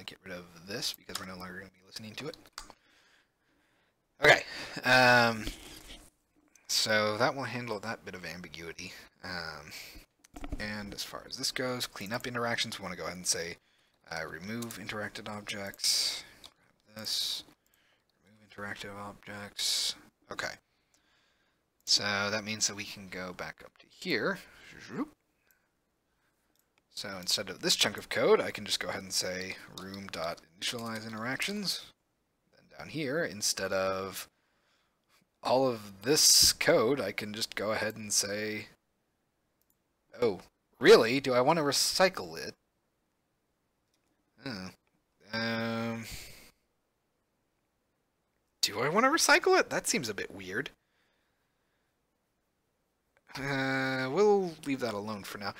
Get rid of this, because we're no longer going to be listening to it. Okay, so that will handle that bit of ambiguity. And as far as this goes, clean up interactions, we want to go ahead and say remove interacted objects, grab this, remove interactive objects. Okay, So that means that we can go back up to here. So instead of this chunk of code, I can just go ahead and say room.initializeInteractions. Then down here, instead of all of this code, I can just go ahead and say, oh, really? Do I want to recycle it? Oh. Do I want to recycle it? That seems a bit weird. We'll leave that alone for now.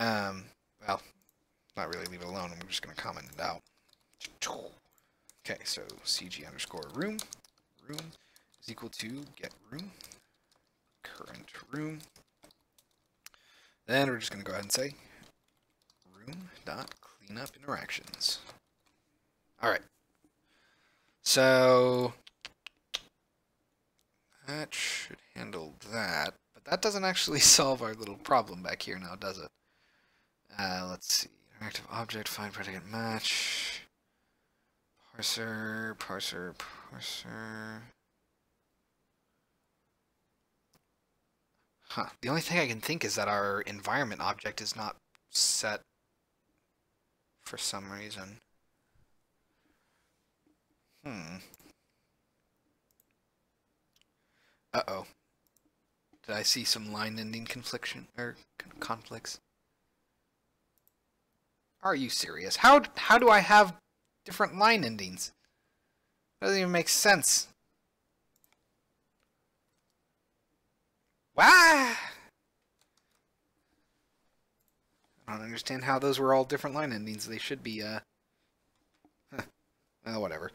Well, not really leave it alone. I'm just going to comment it out. Okay, so CG_room. Room is equal to get room. Current room. Then we're just going to go ahead and say room.cleanup interactions. All right. So that should handle that. But that doesn't actually solve our little problem back here now, does it? Let's see. Interactive object, find predicate match. Parser. Huh. The only thing I can think is that our environment object is not set for some reason. Uh-oh. Did I see some line-ending confliction or conflicts? Are you serious? How do I have different line endings? Doesn't even make sense. Why? I don't understand how those were all different line endings. They should be, well, whatever.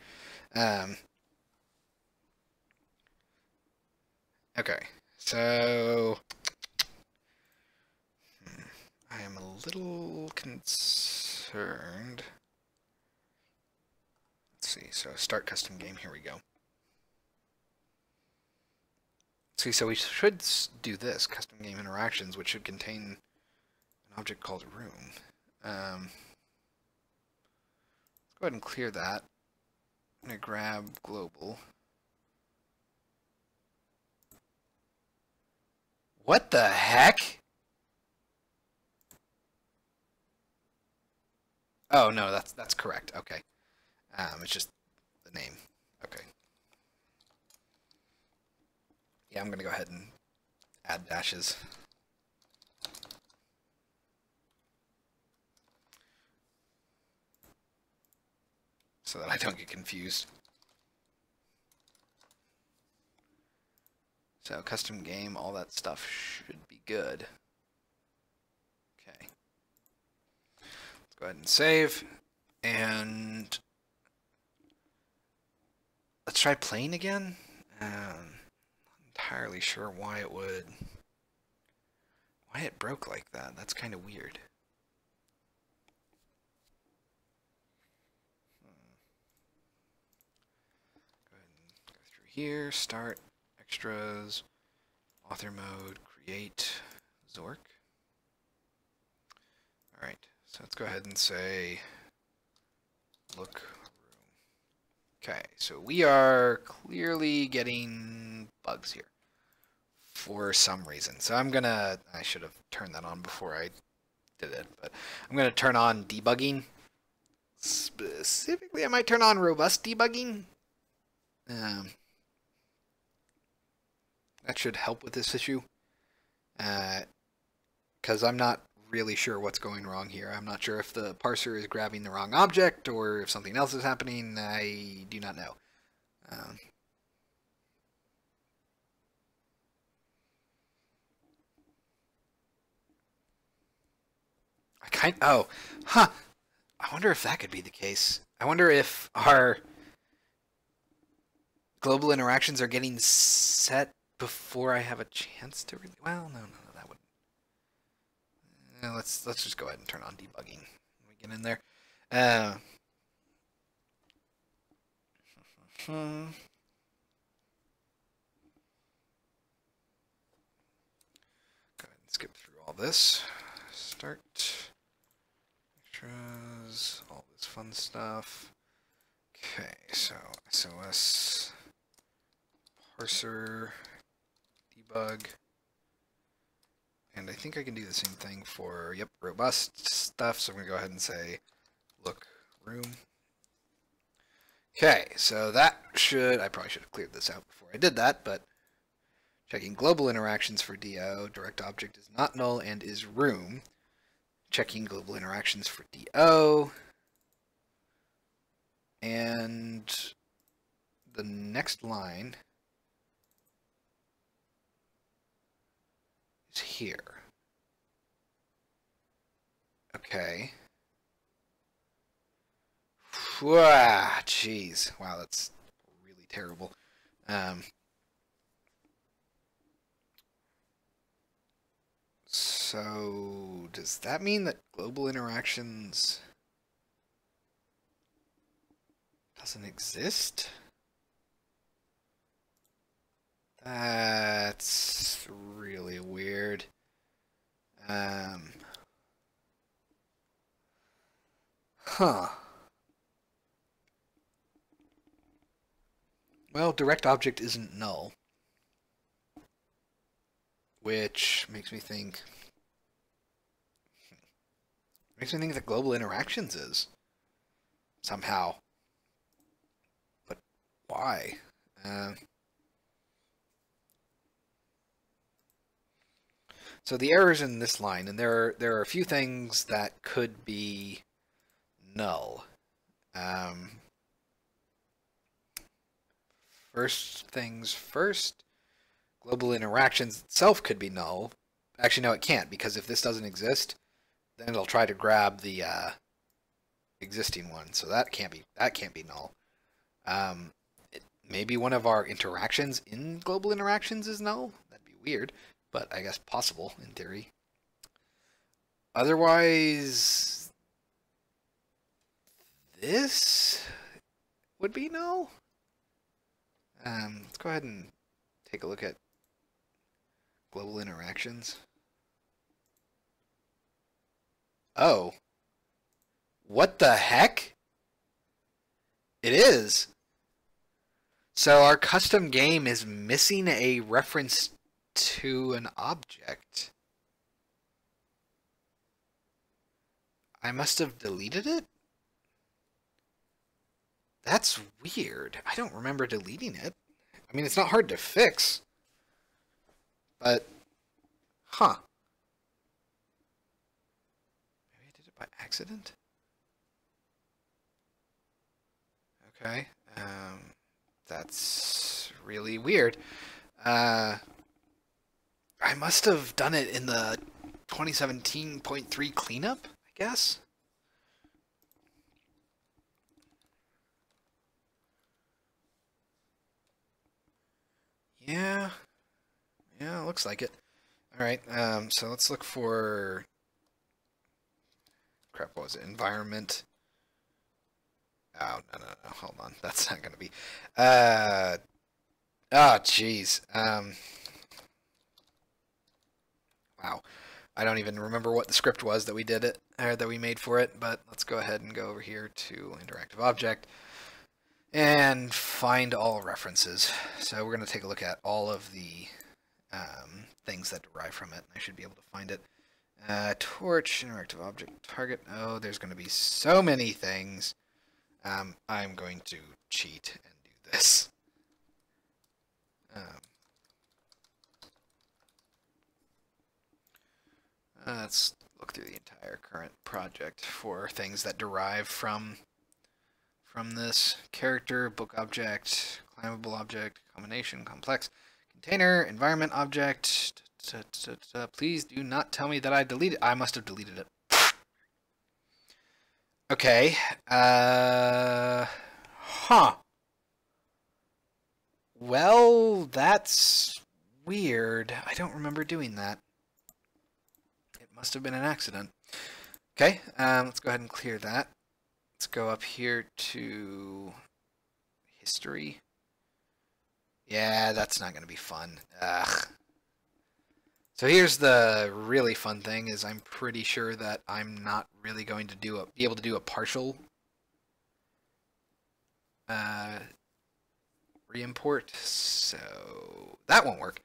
Okay, so I am a little concerned. Let's see, so start custom game, here we go. See, so we should do this, custom game interactions, which should contain an object called room. Let's go ahead and clear that. I'm going to grab global. What the heck? Oh, no, that's correct. Okay. It's just the name. Okay. Yeah, I'm going to go ahead and add dashes. So that I don't get confused. So custom game, all that stuff should be good. Okay. Let's go ahead and save. And let's try playing again. Not entirely sure why it would. Why it broke like that. That's kind of weird. Go ahead and go through here. Start. Extras, author mode, create, Zork. All right, so let's go ahead and say, look room. Okay, so we are clearly getting bugs here for some reason. So I'm gonna, I should have turned that on before I did it, but I'm gonna turn on debugging. Specifically, I might turn on robust debugging. That should help with this issue, because I'm not really sure what's going wrong here. I'm not sure if the parser is grabbing the wrong object or if something else is happening. I do not know. I wonder if that could be the case. I wonder if our global interactions are getting set before I have a chance to really... Well, no, that wouldn't... Let's just go ahead and turn on debugging when we get in there. Go ahead and skip through all this. Start. Extras. All this fun stuff. Okay, so SOS. Parser. debug. And I think I can do the same thing for, yep, robust stuff. So I'm going to go ahead and say, look, room. Okay, so that should, I probably should have cleared this out before I did that, but checking global interactions for DO, direct object is not null and is room. Checking global interactions for DO. And the next line is here. Okay. Wow, jeez. Wow, that's really terrible. So does that mean that global interactions doesn't exist? That's really weird. Huh. Well, direct object isn't null, which makes me think that global interactions is somehow. But why? So the error's in this line, and there are a few things that could be null. First things first, global interactions itself could be null. Actually, no, it can't, because if this doesn't exist, then it'll try to grab the existing one. So that can't be null. It maybe one of our interactions in global interactions is null. That'd be weird, but I guess possible in theory. Otherwise, this would be null. Let's go ahead and take a look at global interactions. Oh, what the heck? It is. So our custom game is missing a reference to an object. I must have deleted it? That's weird. I don't remember deleting it. I mean, it's not hard to fix. But, huh. Maybe I did it by accident? Okay. That's really weird. I must have done it in the 2017.3 cleanup, I guess? Yeah, it looks like it. All right, so let's look for, crap, what was it, environment? Oh, no, hold on, that's not going to be, oh, jeez. Wow, I don't even remember what the script was that we did it, or that we made for it, but let's go ahead and go over here to Interactive Object. And find all references. So we're going to take a look at all of the things that derive from it. I should be able to find it. Torch, interactive object, target. Oh, there's going to be so many things. I'm going to cheat and do this. Let's look through the entire current project for things that derive from this character, book object, climbable object, combination, complex, container, environment object. Please do not tell me that I deleted. I must have deleted it. Okay. Huh. Well, that's weird. I don't remember doing that. It must have been an accident. Okay. Let's go ahead and clear that. Let's go up here to history. Yeah, that's not going to be fun. Ugh. So here's the really fun thing is I'm pretty sure that I'm not really going to be able to do a partial re-import. So that won't work.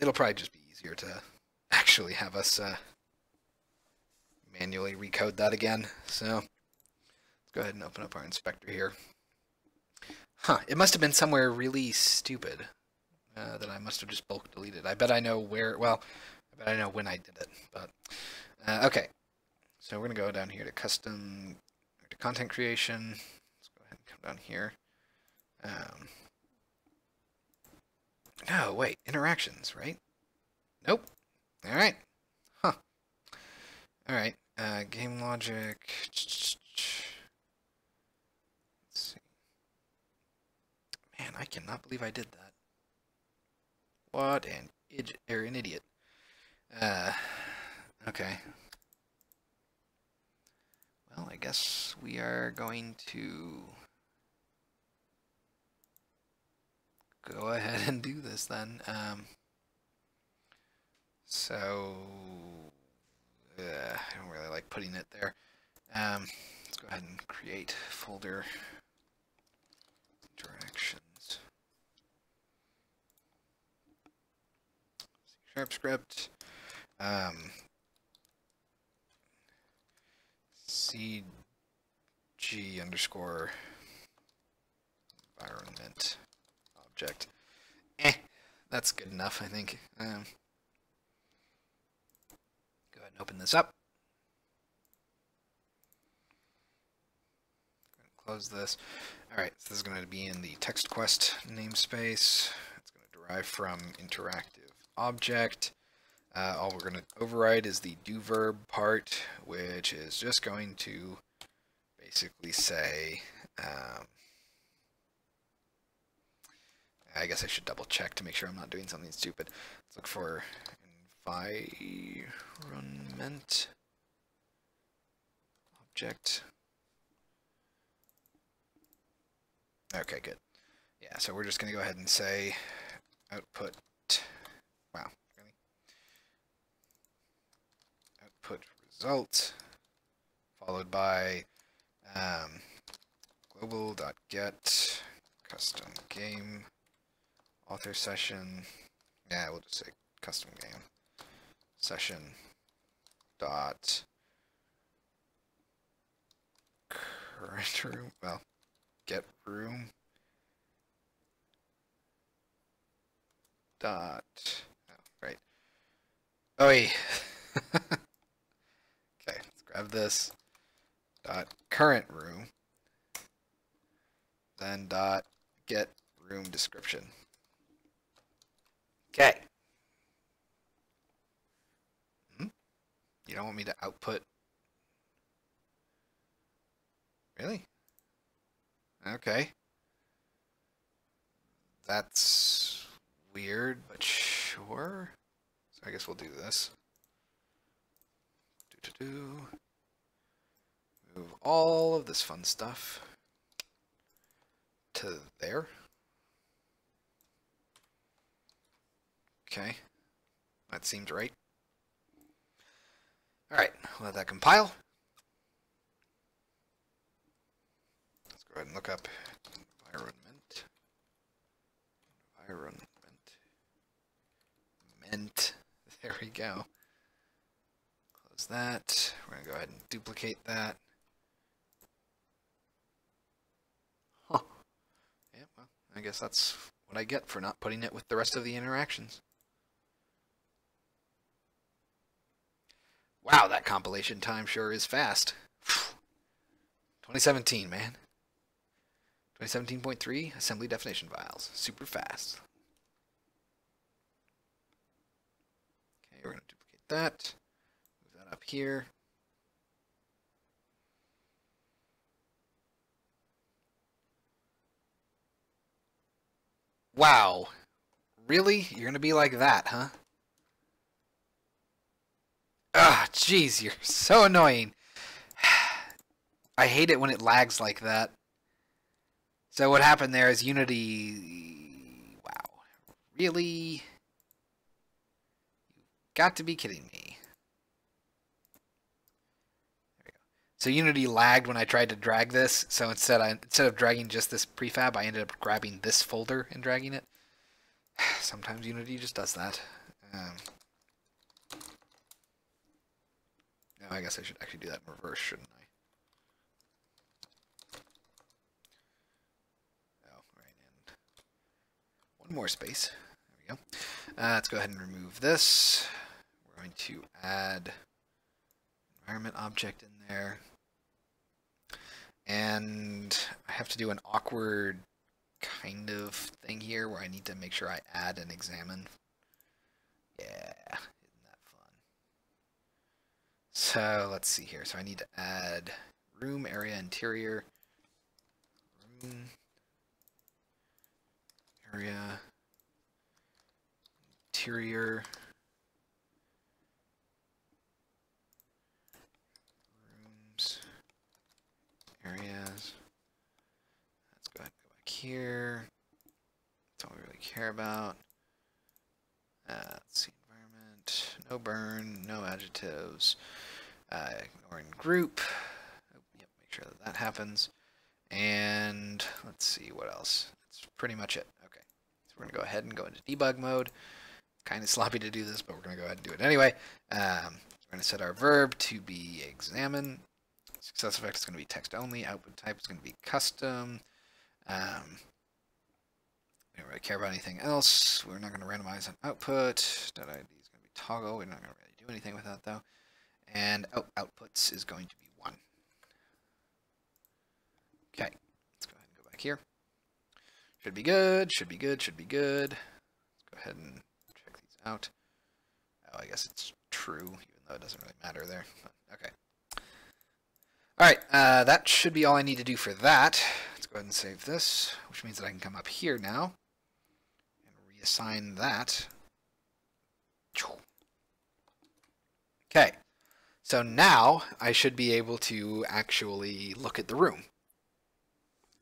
It'll probably just be easier to actually have us manually recode that again. So let's go ahead and open up our inspector here. Huh, it must have been somewhere really stupid that I must have just bulk deleted. I bet I know where, well, I bet I know when I did it, but okay. So we're going to go down here to custom, to content creation. Let's go ahead and come down here. No, wait, interactions, right? Nope. All right. Huh. All right. Game logic. Let's see. Man, I cannot believe I did that. What an idiot. Okay. Well, I guess we are going to go ahead and do this then. So, I don't really like putting it there. Let's go ahead and create folder interactions. C# script. CG underscore environment object. Eh, that's good enough, I think. Go ahead and open this up. Close this. All right, so this is going to be in the TextQuest namespace. It's going to derive from Interactive Object. All we're going to override is the do verb part, which is just going to basically say, I guess I should double check to make sure I'm not doing something stupid. Let's look for environment object. Okay, good. Yeah, so we're just going to go ahead and say output. Wow. Put result followed by global.get custom game author session. Yeah, we'll just say custom game session dot current room. Well, get room dot. Oh, right. Oh, yeah. Okay, let's grab this dot current room, then dot get room description. Okay. You don't want me to output? Really? Okay. That's weird, but sure. So I guess we'll do this. Move all of this fun stuff to there. Okay, that seemed right. All right, let that compile. Let's go ahead and look up environment. There we go. That. We're going to go ahead and duplicate that. Huh. Yeah, well, I guess that's what I get for not putting it with the rest of the interactions. Wow, that compilation time sure is fast. 2017, man. 2017.3 assembly definition files. Super fast. Okay, we're going to duplicate that. Up here. Wow. Really? You're going to be like that, huh? Ah, jeez, you're so annoying. I hate it when it lags like that. So what happened there is Unity... Wow. Really? You've got to be kidding me. So Unity lagged when I tried to drag this, so instead of dragging just this prefab, I ended up grabbing this folder and dragging it. Sometimes Unity just does that. Now I guess I should actually do that in reverse, shouldn't I? Oh, right, and one more space. There we go. Let's go ahead and remove this. We're going to add environment object in there. And I have to do an awkward kind of thing here where I need to make sure I add and examine. Yeah, isn't that fun? So let's see here. So I need to add room, area, interior, room, area, interior, rooms, areas. Let's go ahead and go back here. That's all we really care about. Let's see, environment, no burn, no adjectives, ignoring group. Oh, yep, make sure that happens. And let's see what else. That's pretty much it. Okay, so we're going to go ahead and go into debug mode. Kind of sloppy to do this, but we're going to go ahead and do it anyway. We're going to set our verb to be examine. Success effect is going to be text only. Output type is going to be custom. We don't really care about anything else. We're not going to randomize an output. .id is going to be toggle. We're not going to really do anything with that, though. And outputs is going to be 1. Okay, let's go ahead and go back here. Should be good, should be good, should be good. Let's go ahead and check these out. Oh, I guess it's true, even though it doesn't really matter there. But, okay. All right, that should be all I need to do for that. Let's go ahead and save this, which means that I can come up here now. Reassign that. Okay, so now I should be able to actually look at the room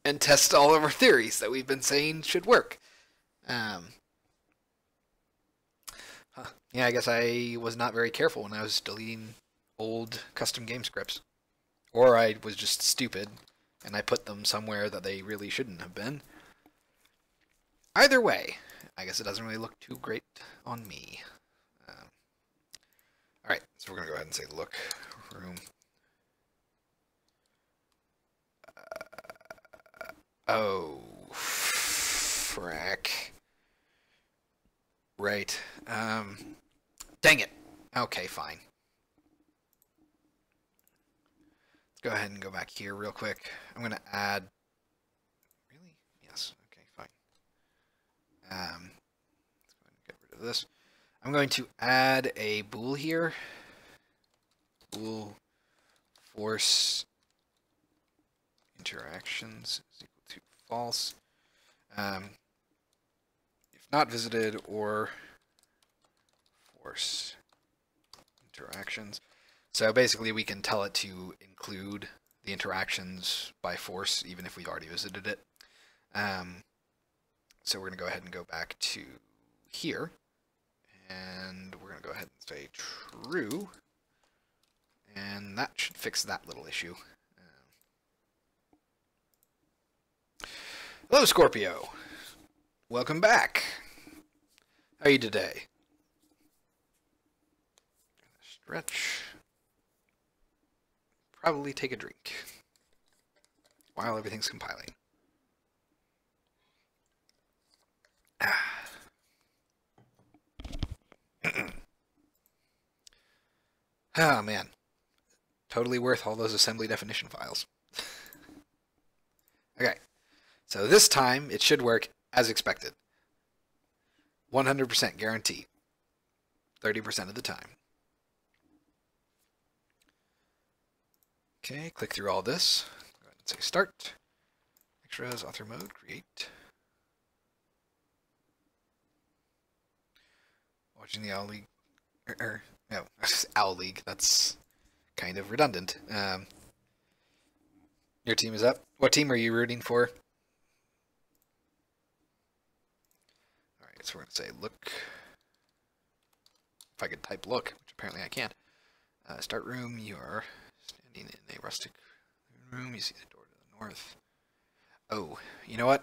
and test all of our theories that we've been saying should work. Yeah, I guess I was not very careful when I was deleting old custom game scripts, or I was just stupid and I put them somewhere that they really shouldn't have been. Either way, I guess it doesn't really look too great on me. Alright, so we're going to go ahead and say look room. Oh, frack. Right. Dang it. Okay, fine. Let's go ahead and go back here real quick. I'm going to add... Really? Yes. Okay, fine. Let's go ahead and get rid of this. I'm going to add a bool here. Bool force interactions is equal to false. If not visited or force interactions. So basically we can tell it to include the interactions by force even if we've already visited it. So we're going to go ahead and go back to here. And we're going to go ahead and say true. And that should fix that little issue. Hello, Scorpio. Welcome back. How are you today? Stretch. Probably take a drink while everything's compiling. Oh man, totally worth all those assembly definition files. Okay, so this time it should work as expected. 100% guarantee. 30% of the time. Okay, click through all this. Go ahead and say start. Extras, author mode, create. Watching the Owl League, no, Owl League, that's kind of redundant. Your team is up. What team are you rooting for? Alright, so we're going to say look, if I could type look, which apparently I can't. Start room, you are standing in a rustic room, you see the door to the north. Oh, you know what?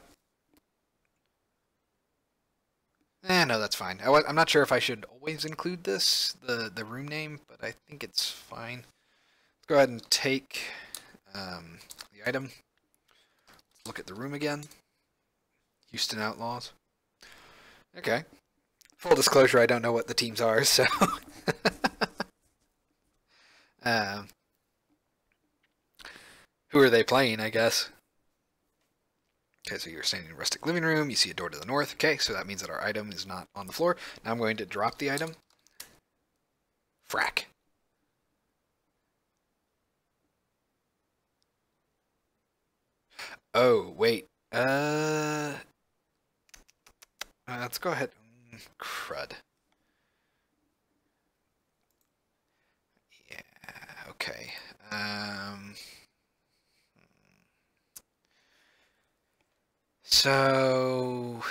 no, that's fine. I'm not sure if I should always include this, the room name, but I think it's fine. Let's go ahead and take the item. Let's look at the room again. Houston Outlaws. Okay. Full disclosure, I don't know what the teams are, so... who are they playing, I guess? Okay, so you're standing in a rustic living room, you see a door to the north. Okay, so that means that our item is not on the floor. Now I'm going to drop the item. Frack. Oh, wait. Let's go ahead. Crud. Yeah, okay. So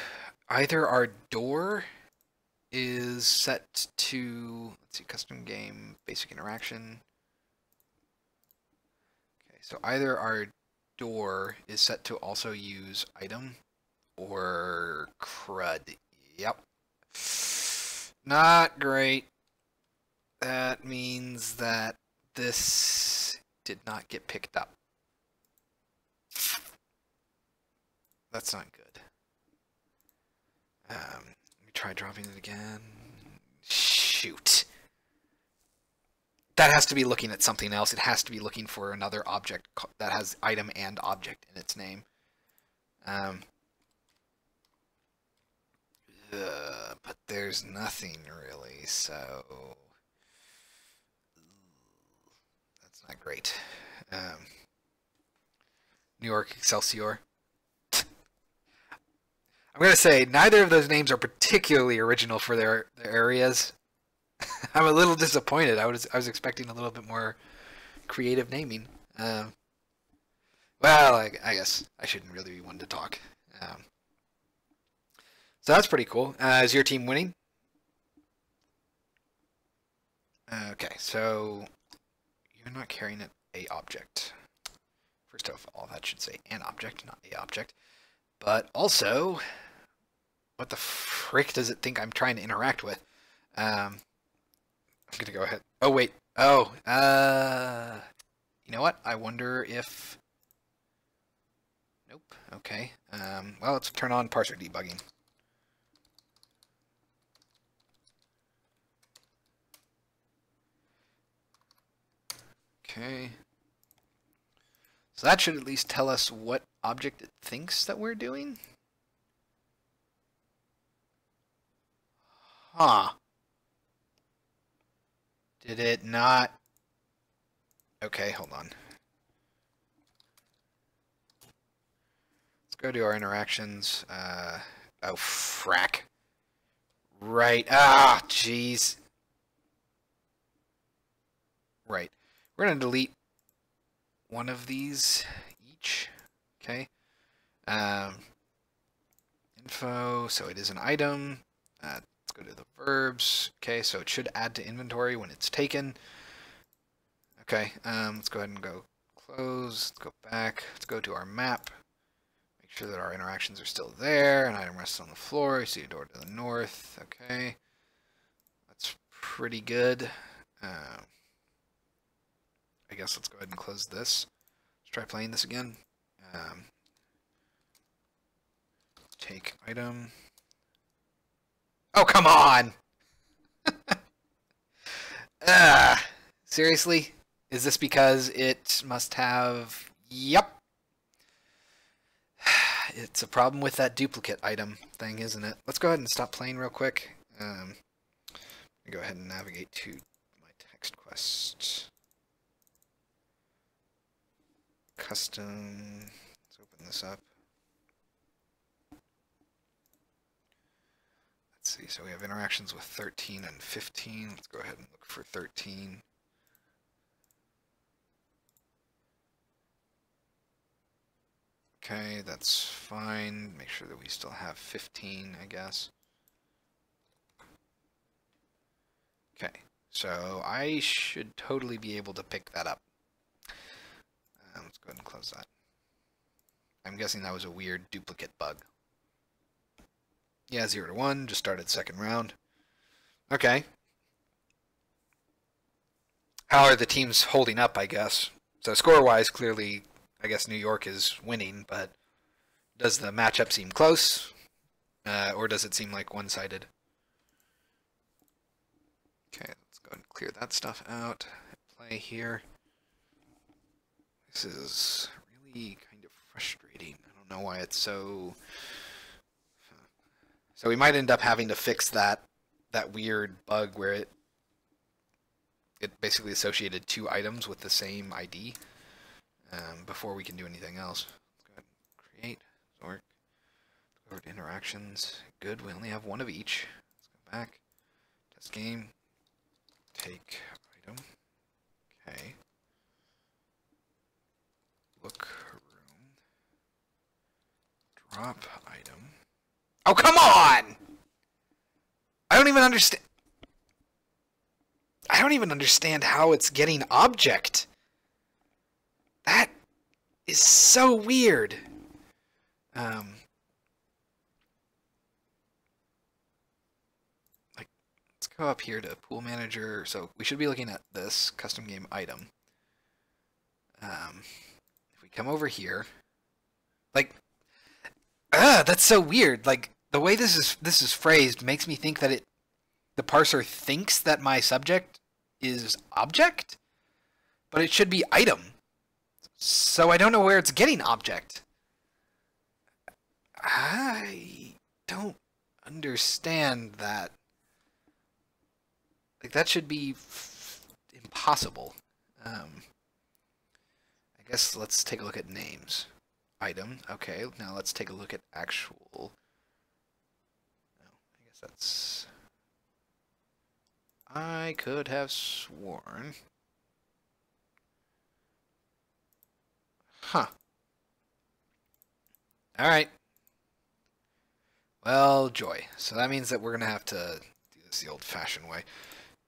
either our door is set to, let's see, custom game, basic interaction. Okay, so either our door is set to also use item or crud. Yep. Not great. That means that this did not get picked up. That's not good. Let me try dropping it again. Shoot. That has to be looking at something else. It has to be looking for another object that has item and object in its name. But there's nothing really, so... That's not great. New York Excelsior. I'm going to say, neither of those names are particularly original for their areas. I'm a little disappointed. I was expecting a little bit more creative naming. Well, I guess I shouldn't really be one to talk. So that's pretty cool. Is your team winning? Okay, so you're not carrying an object. First of all, that should say an object, not a object. But also, what the frick does it think I'm trying to interact with? I'm going to go ahead. Oh, wait. Oh, you know what? I wonder if... Nope. Okay. Well, let's turn on parser debugging. Okay. So that should at least tell us what object it thinks that we're doing. Huh. Did it not? Okay, hold on. Let's go to our interactions. Oh, frack. Right. Ah, jeez. Right. We're going to delete one of these each. Okay. Info. So it is an item. Let's go to the verbs. Okay. So it should add to inventory when it's taken. Okay. Let's go ahead and go close. Let's go back. Let's go to our map. Make sure that our interactions are still there. An item rests on the floor. You see a door to the north. Okay. That's pretty good. I guess let's go ahead and close this. Let's try playing this again. Take item. Oh, come on! Seriously? Is this because it must have... Yep. It's a problem with that duplicate item thing, isn't it? Let's go ahead and stop playing real quick. Go ahead and navigate to my TextQuest. Custom, let's open this up. Let's see, so we have interactions with 13 and 15. Let's go ahead and look for 13. Okay, that's fine. Make sure that we still have 15, I guess. Okay, so I should totally be able to pick that up. Let's go ahead and close that. I'm guessing that was a weird duplicate bug. Yeah, 0 to 1. Just started second round. Okay. How are the teams holding up, I guess? So score-wise, clearly, I guess New York is winning, but does the matchup seem close? Or does it seem like one-sided? Okay, let's go and clear that stuff out. Play here. This is really kind of frustrating. I don't know why it's so... So we might end up having to fix that weird bug where it basically associated two items with the same ID before we can do anything else. Let's go ahead and create Zork. Go over to interactions. Good, we only have one of each. Let's go back. Test game. Take item. Okay. Look room. Drop item. Oh, come on! I don't even understand. I don't even understand how it's getting object. That is so weird. Like, let's go up here to Pool Manager. So we should be looking at this custom game item. If we come over here, like, that's so weird. Like, the way this is phrased makes me think that the parser thinks that my subject is object, but it should be item. So I don't know where it's getting object. I don't understand that. Like, that should be impossible. I guess let's take a look at names. Item. Okay, now let's take a look at actual. No, I guess that's... I could have sworn. Huh. Alright. Well, joy. So that means that we're going to have to do this the old-fashioned way.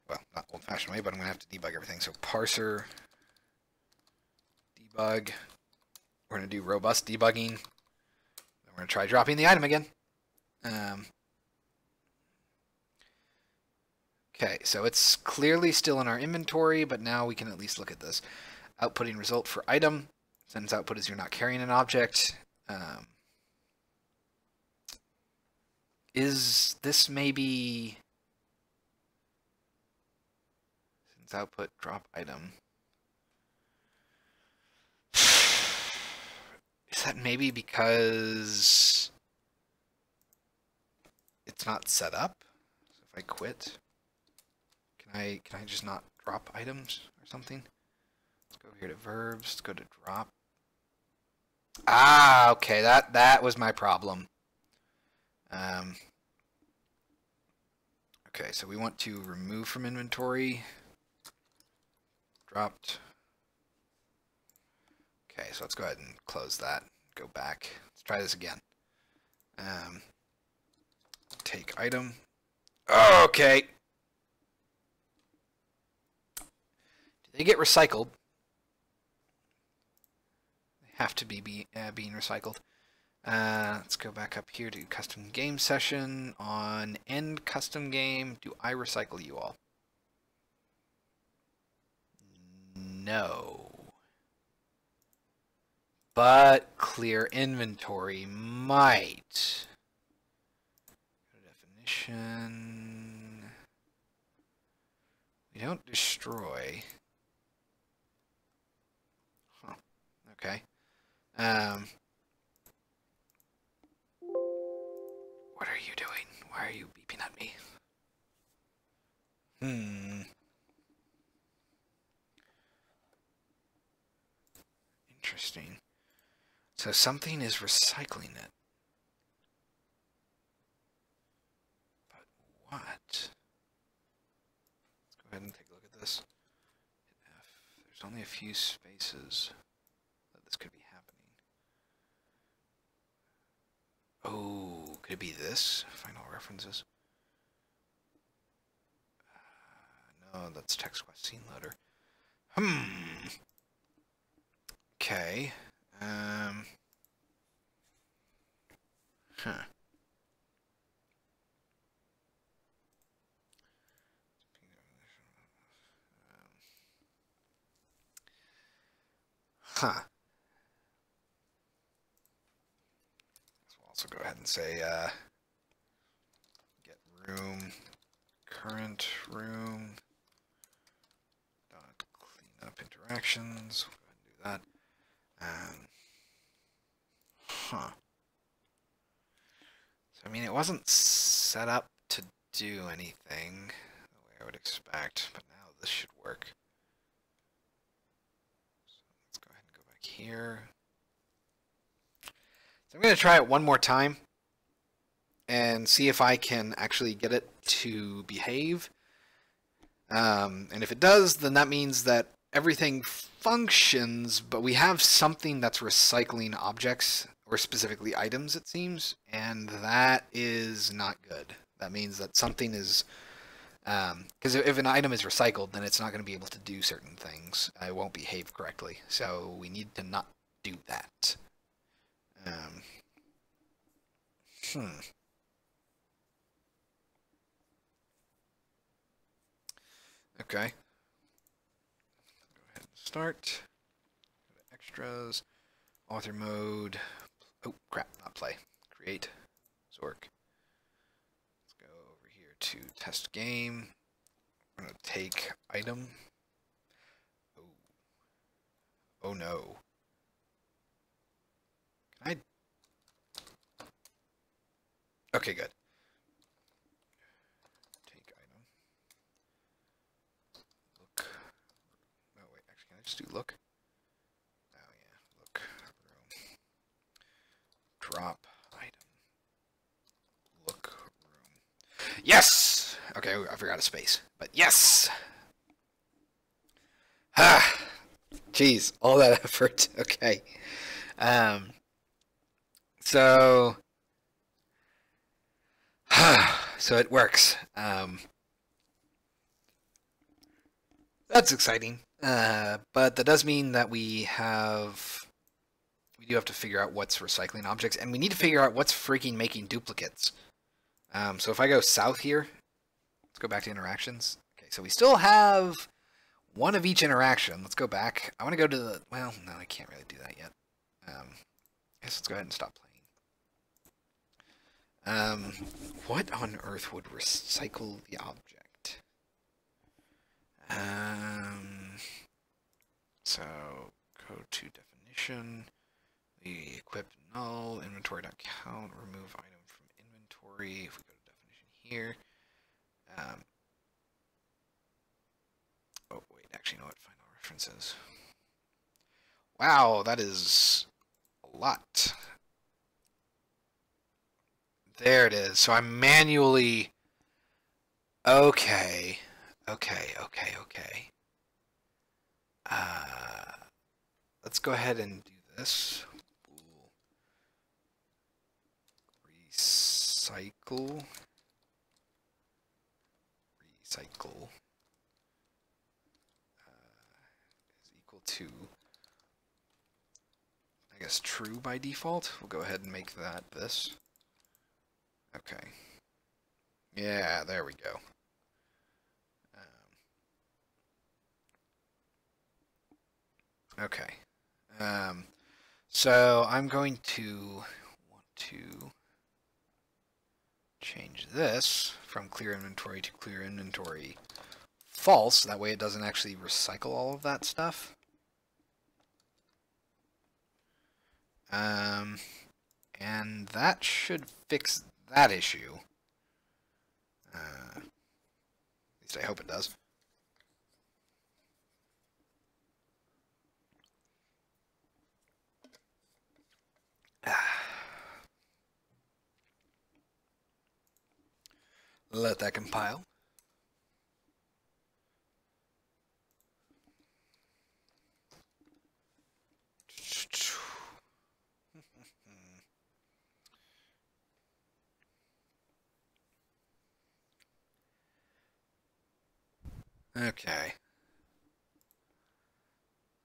Well, not old-fashioned way, but I'm going to have to debug everything. So parser, debug. We're going to do robust debugging. Then we're going to try dropping the item again. Okay, so it's clearly still in our inventory, but now we can at least look at this. Outputting result for item. Sentence output is you're not carrying an object. Is this maybe... Sentence output, drop item. Is that maybe because it's not set up? So if I quit... Can I just not drop items or something? Let's go here to verbs. Let's go to drop. Ah, okay. That was my problem. Okay, so we want to remove from inventory. Dropped. Okay, so let's go ahead and close that. Go back. Let's try this again. Take item. Oh, okay. They get recycled. They have to be being recycled. Let's go back up here to custom game session. On end custom game, do I recycle you all? No. But clear inventory might. Definition. We don't destroy. Okay. What are you doing? Why are you beeping at me? Interesting. So something is recycling it. But what? Let's go ahead and take a look at this. Hit F. There's only a few spaces. Could be happening. Oh, could it be this? Final references. No, that's TextQuest scene loader. Okay. Huh. So we'll also go ahead and say get room current room dot clean up interactions. We'll go ahead and do that. Huh. So I mean, it wasn't set up to do anything the way I would expect, but now this should work. Here. So I'm going to try it one more time and see if I can actually get it to behave. And if it does, then that means that everything functions, but we have something that's recycling objects, or specifically items, it seems, and that is not good. That means that something is, because if an item is recycled, then it's not going to be able to do certain things. It won't behave correctly. So we need to not do that. Okay. Go ahead and start. Go to extras. Author mode. Oh, crap. Not play. Create. Zork. To test game. I'm going to take item. Oh. Oh no. Can I? Okay, good. Take item. Look. No, wait, actually, can I just do look? Oh, yeah. Look. Room. Drop. Yes! Okay, I forgot a space, but yes! Ah! Jeez, all that effort. Okay. So it works. That's exciting. But that does mean that we do have to figure out what's recycling objects, and we need to figure out what's freaking making duplicates. So if I go south here, let's go back to interactions. Okay, so we still have one of each interaction. Let's go back. I want to go to the, well, no, I can't really do that yet. I guess let's go ahead and stop playing. What on earth would recycle the object? So go to definition, we equip null, inventory.count, remove item from inventory. If we here. Oh, wait, actually, no, what final references. Wow, that is a lot. There it is. So I'm manually. Okay. Let's go ahead and do this. Recycle. Cycle is equal to, I guess, true by default. We'll go ahead and make that this. Okay. Yeah, there we go. Okay. So I'm going to want to change this from clear inventory to clear inventory false. That way it doesn't actually recycle all of that stuff. And that should fix that issue. At least I hope it does. Let that compile. Okay.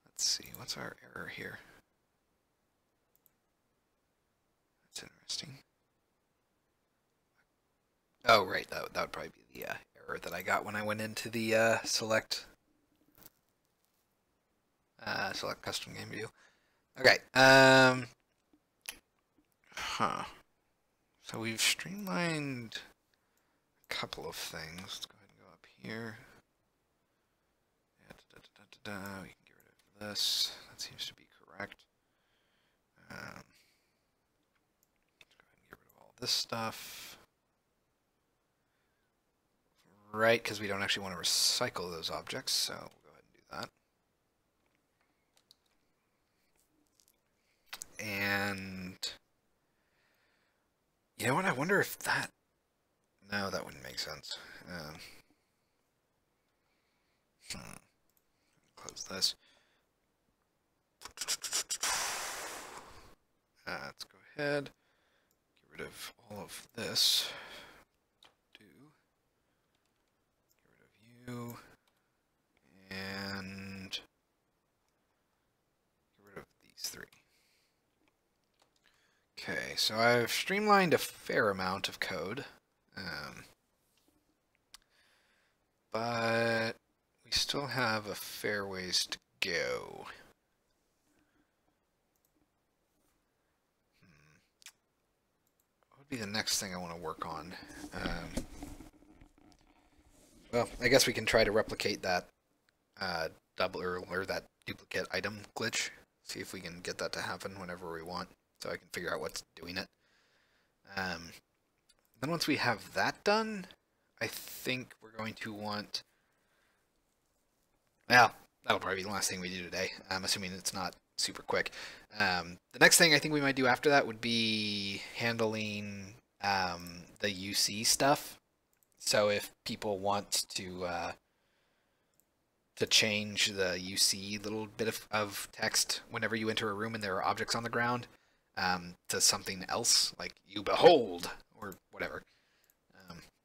Let's see, what's our error here? That's interesting. Oh, right, that would probably be the error that I got when I went into the select. Select custom game view. Okay. So we've streamlined a couple of things. Let's go ahead and go up here. We can get rid of this. That seems to be correct. Let's go ahead and get rid of all this stuff. Right, because we don't actually want to recycle those objects, so we'll go ahead and do that. And you know what? I wonder if that. No, that wouldn't make sense. Close this. Let's go ahead. Get rid of all of this. And get rid of these three. Okay, so I've streamlined a fair amount of code, but we still have a fair ways to go. What would be the next thing I want to work on? Well, I guess we can try to replicate that that duplicate item glitch. See if we can get that to happen whenever we want, so I can figure out what's doing it. Then once we have that done, I think we're going to want... Well, that'll probably be the last thing we do today. I'm assuming it's not super quick. The next thing I think we might do after that would be handling the UC stuff. So if people want to change the UC little bit of text whenever you enter a room and there are objects on the ground to something else, like you behold, or whatever.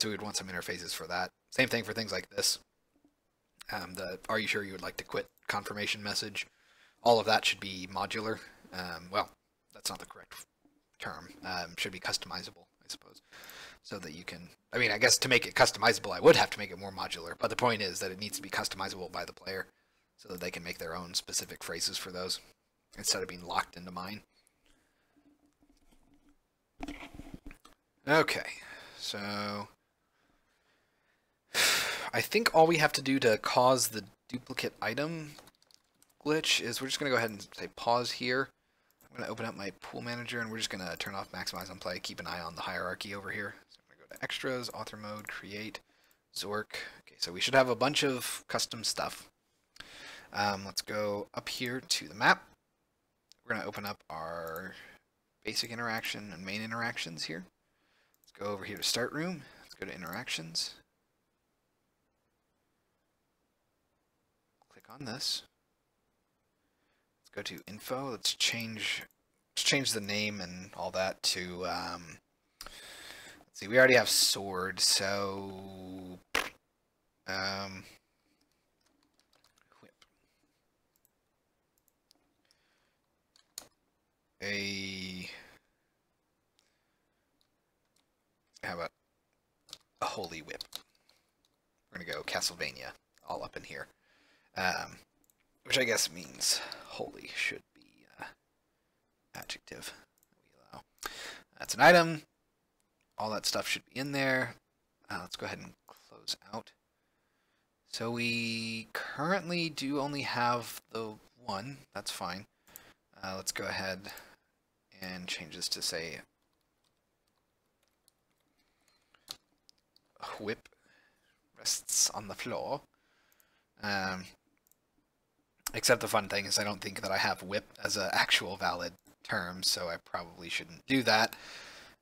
So we'd want some interfaces for that. Same thing for things like this. The are you sure you would like to quit confirmation message? All of that should be modular. Well, that's not the correct term. Should be customizable, I suppose. So that you can, I mean, I guess to make it customizable, I would have to make it more modular. But the point is that it needs to be customizable by the player so that they can make their own specific phrases for those instead of being locked into mine. Okay, so I think all we have to do to cause the duplicate item glitch is we're just going to go ahead and say pause here. I'm going to open up my Pool Manager, and we're just going to turn off maximize on play, keep an eye on the hierarchy over here. Extras, author mode, create, Zork. Okay, so we should have a bunch of custom stuff. Let's go up here to the map. We're gonna open up our basic interaction and main interactions here. Let's go over here to start room. Let's go to interactions. Click on this. Let's go to info. Let's change the name and all that to. See, we already have sword, so whip. How about a holy whip? We're gonna go Castlevania all up in here, which I guess means holy should be adjective. We allow. That's an item. All that stuff should be in there. Let's go ahead and close out. So we currently do only have the one. That's fine. Let's go ahead and change this to say whip rests on the floor. Except the fun thing is I don't think that I have whip as an actual valid term, so I probably shouldn't do that.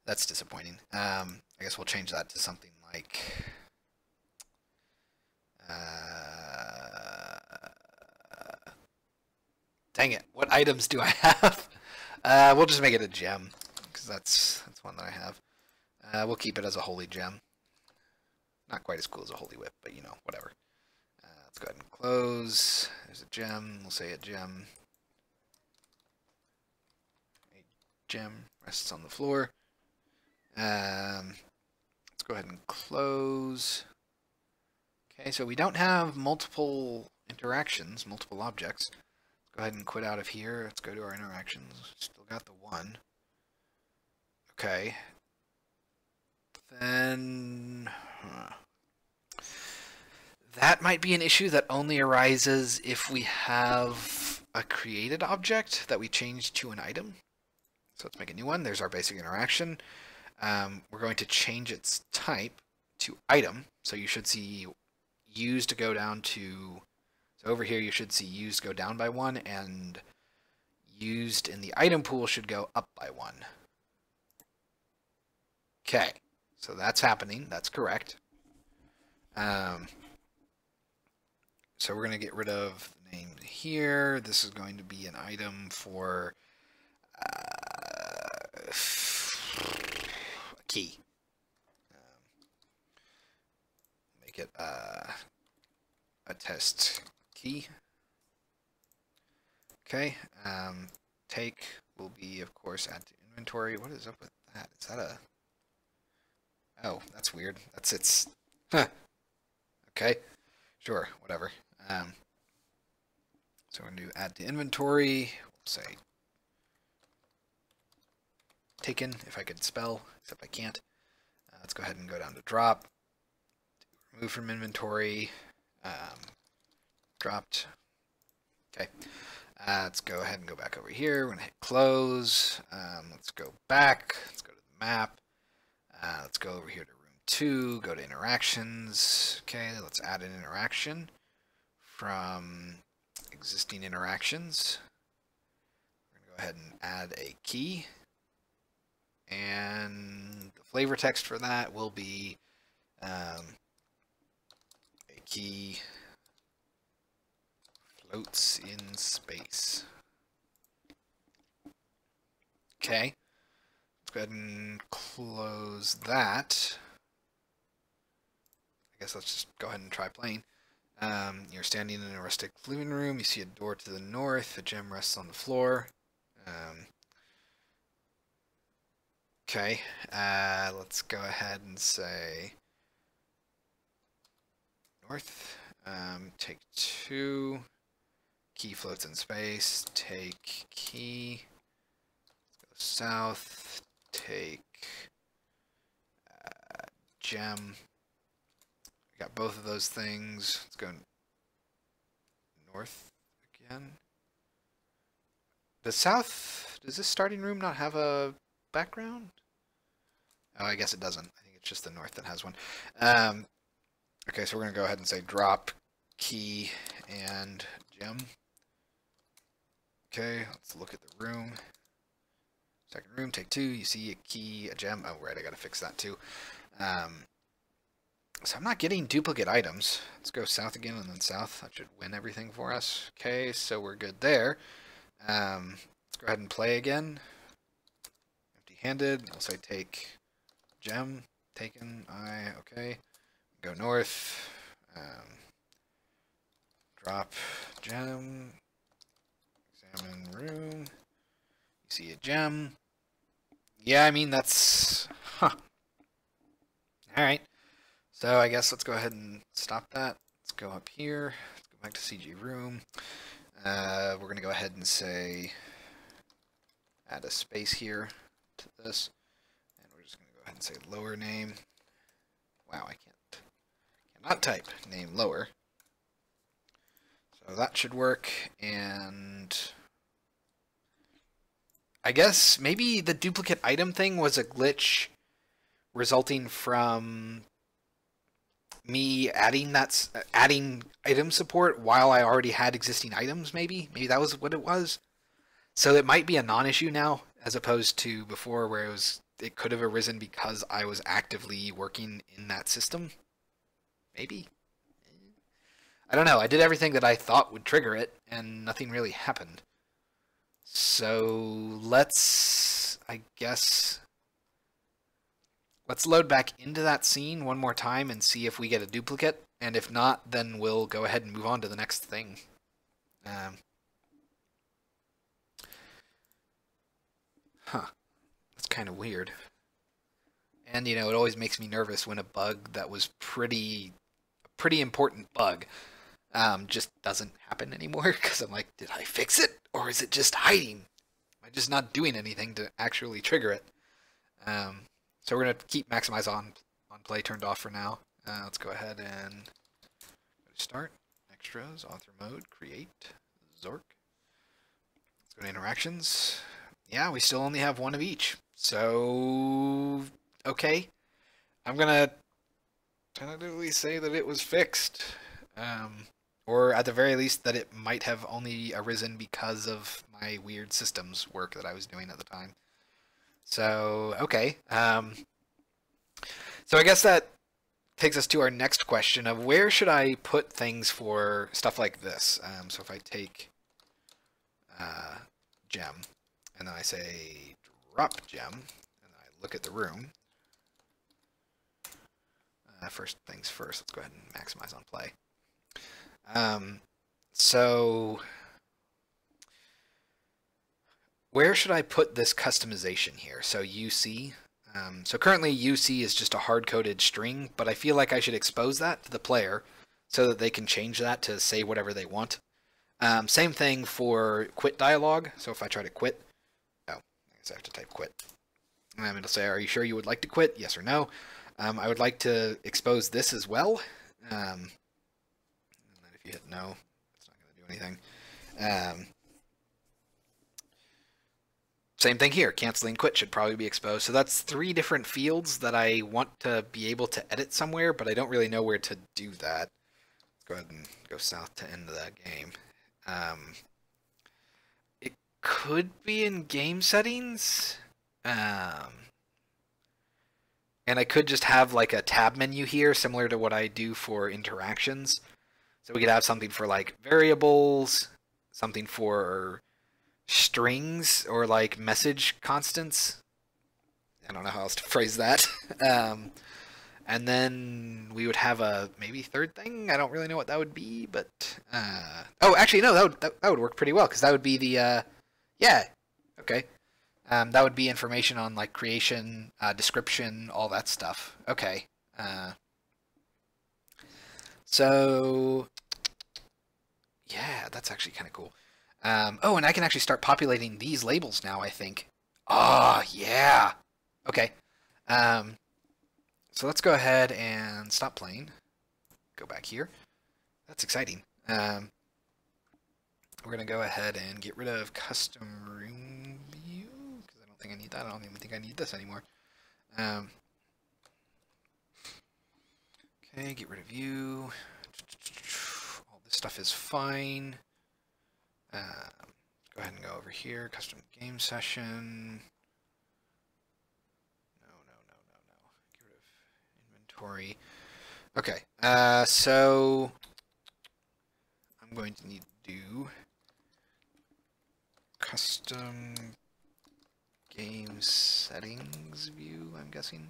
That's disappointing. I guess we'll change that to something like dang it, what items do I have? We'll just make it a gem, because that's one that I have. We'll keep it as a holy gem. Not quite as cool as a holy whip, but you know, whatever. Let's go ahead and close. There's a gem. We'll say a gem. A gem rests on the floor. Let's go ahead and close. Okay, so we don't have multiple interactions, multiple objects. Go ahead and quit out of here. Let's go to our interactions. Still got the one. Okay. Then... That might be an issue that only arises if we have a created object that we change to an item. So let's make a new one. There's our basic interaction. We're going to change its type to item. So you should see used go down to... So over here you should see used go down by one, and used in the item pool should go up by one. Okay, so that's happening. That's correct. So we're going to get rid of the name here. This is going to be an item for a key. Make it a test key. Okay. Take will be, of course, add to inventory. What is up with that? Is that a... Oh, that's weird. That's its... Huh. Okay. Sure, whatever. So we're going to do add to inventory. We'll say taken, if I could spell, except I can't. Let's go ahead and go down to drop. Remove from inventory. Dropped. Okay. Let's go ahead and go back over here. We're going to hit close. Let's go back. Let's go to the map. Let's go over here to room 2. Go to interactions. Okay, let's add an interaction from existing interactions. We're going to go ahead and add a key. And the flavor text for that will be a key floats in space. Okay, let's go ahead and close that. I guess let's just go ahead and try playing. You're standing in a rustic living room. You see a door to the north. A gem rests on the floor. Okay, let's go ahead and say north, take 2, key floats in space, take key, let's go south, take gem, we got both of those things, let's go north again. Does south, does this starting room not have a background? Oh, I guess it doesn't. I think it's just the north that has one. Okay, so we're going to go ahead and say drop key and gem. Okay, let's look at the room. Second room, take 2. You see a key, a gem. Oh, right, I got to fix that too. So I'm not getting duplicate items. Let's go south again and then south. That should win everything for us. Okay, so we're good there. Let's go ahead and play again. Handed, I'll say take gem, taken, okay, go north, drop gem, examine room, you see a gem, yeah, I mean, that's, huh, alright, so I guess let's go ahead and stop that, let's go up here, let's go back to CG room, we're going to go ahead and say, add a space here, this, and we're just going to go ahead and say lower name. Wow, I cannot type name lower. So that should work, and I guess maybe the duplicate item thing was a glitch resulting from me adding item support while I already had existing items, maybe? Maybe that was what it was? So it might be a non-issue now, as opposed to before where it could have arisen because I was actively working in that system. Maybe? I don't know. I did everything that I thought would trigger it, and nothing really happened. So let's, I guess, let's load back into that scene one more time and see if we get a duplicate. And if not, then we'll go ahead and move on to the next thing. Huh, that's kind of weird. And, you know, it always makes me nervous when a bug that was a pretty important bug just doesn't happen anymore because I'm like, did I fix it? Or is it just hiding? Am I just not doing anything to actually trigger it? So we're going to keep maximize on play turned off for now. Let's go ahead and start. Extras, author mode, create, Zork. Let's go to interactions. Yeah, we still only have one of each. So, okay. I'm going to tentatively say that it was fixed. Or at the very least that it might have only arisen because of my weird systems work that I was doing at the time. So, okay. So I guess that takes us to our next question of where should I put things for stuff like this? So if I take gem and then I say drop gem and I look at the room. First things first, let's go ahead and maximize on play. So where should I put this customization here? So UC. So currently UC is just a hard-coded string, but I feel like I should expose that to the player so that they can change that to say whatever they want. Same thing for quit dialogue. So if I try to quit, oh, I guess I have to type quit. And it'll say, are you sure you would like to quit? Yes or no. I would like to expose this as well. And then if you hit no, it's not going to do anything. Same thing here, cancel and quit should probably be exposed. So that's three different fields that I want to be able to edit somewhere, but I don't really know where to do that. Let's go ahead and go south to end of that game. It could be in game settings. And I could just have like a tab menu here, similar to what I do for interactions. So we could have something for like variables, something for strings or like message constants. I don't know how else to phrase that. And then we would have a maybe third thing. I don't really know what that would be, but oh, actually no, that would work pretty well because that would be the yeah, okay. That would be information on like creation, description, all that stuff. Okay. So yeah, that's actually kind of cool. Oh, and I can actually start populating these labels now, I think. Oh, yeah. Okay. So let's go ahead and stop playing. Go back here. That's exciting. We're going to go ahead and get rid of custom room view, because I don't think I need that. I don't even think I need this anymore. Okay, get rid of view. All this stuff is fine. Go ahead and go over here, custom game session. No. Get rid of inventory. Okay, so I'm going to need to do custom game settings view, I'm guessing.